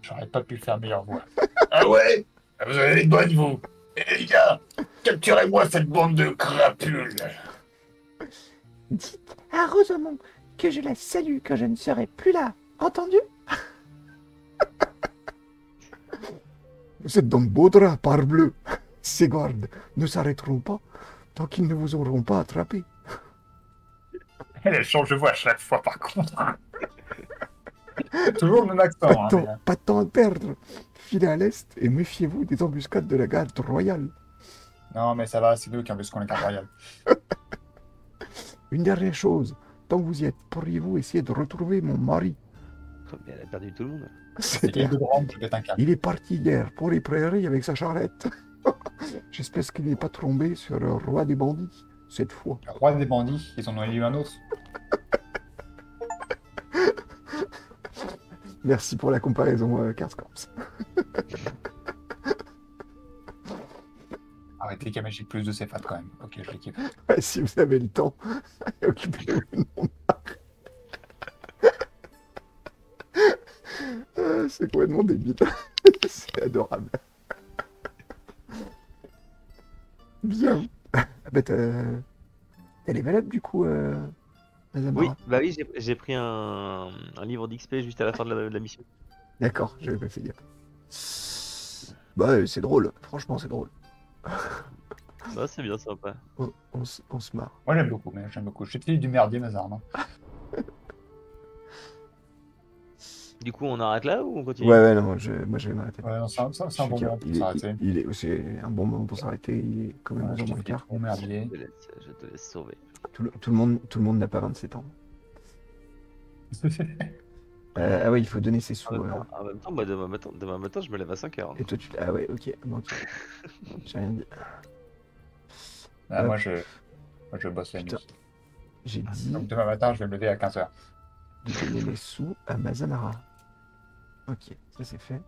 J'aurais pas pu faire meilleure voix. Ah ouais? Vous avez des bonnes, vous. Eh les gars, capturez-moi cette bande de crapules. Dites à Rosamond que je la salue quand je ne serai plus là, entendu? Vous êtes dans de beaux draps, parbleu. Ces gardes ne s'arrêteront pas tant qu'ils ne vous auront pas attrapé. Elle change de voix à chaque fois, par contre. Toujours le même accent. Pas, hein, pas de temps à perdre. Filez à l'est et méfiez-vous des embuscades de la garde royale. Non, mais ça va, c'est nous qui embusquons la garde royale. Une dernière chose. Tant que vous y êtes, pourriez-vous essayer de retrouver mon mari? Mais elle a perdu tout le monde. C'est bien. Il est parti hier pour les prairies avec sa charrette. J'espère qu'il n'est pas tombé sur le roi des bandits cette fois. Le roi des bandits, ils en ont élu un autre. Merci pour la comparaison, euh, Kerskorf. Arrêtez qu'à magique plus de ces fats quand même. Ok, je l'équipe. Ouais, si vous avez le temps, occupez-vous de mon mari. C'est complètement débile. C'est adorable. Bien. Bah, elle est valable du coup, euh... Mazamara. Oui, bah oui, j'ai pris un, un livre d'X P juste à la fin de la, de la mission. D'accord, je vais pas finir. Bah c'est drôle, franchement c'est drôle. Bah c'est bien sympa. On, on, on se marre. Moi j'aime beaucoup, mais j'aime beaucoup. Je te fais du merdier, Mazamara. Du coup on arrête là ou on continue? Ouais ouais non, je, moi je vais m'arrêter. Ouais, c'est un, un, un bon moment pour s'arrêter. C'est un bon moment pour s'arrêter, il est quand même ouais, un bon écart. Bon merdier. Je te laisse, je te laisse sauver. Tout le, tout le monde tout le monde n'a pas vingt-sept ans. euh, ah ouais, il faut donner ses sous. En même temps, euh... en même temps bah, demain, matin, demain matin, je me lève à cinq heures. Hein. Et toi, tu... Ah ouais, ok. Bon, okay. J'ai rien dit. Ah, euh... moi, je... moi, je bosse la nuit. J'ai dit... Donc demain matin, je vais me lever à quinze heures. Donner les sous à Mazamara. Ok, ça c'est fait.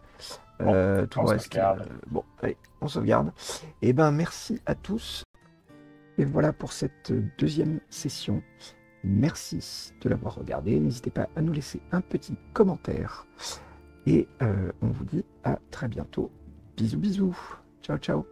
Bon, euh, tout on reste... Euh... Bon, allez, on sauvegarde. Et ben, merci à tous. Et voilà pour cette deuxième session. Merci de l'avoir regardée. N'hésitez pas à nous laisser un petit commentaire. Et euh, on vous dit à très bientôt. Bisous, bisous. Ciao, ciao.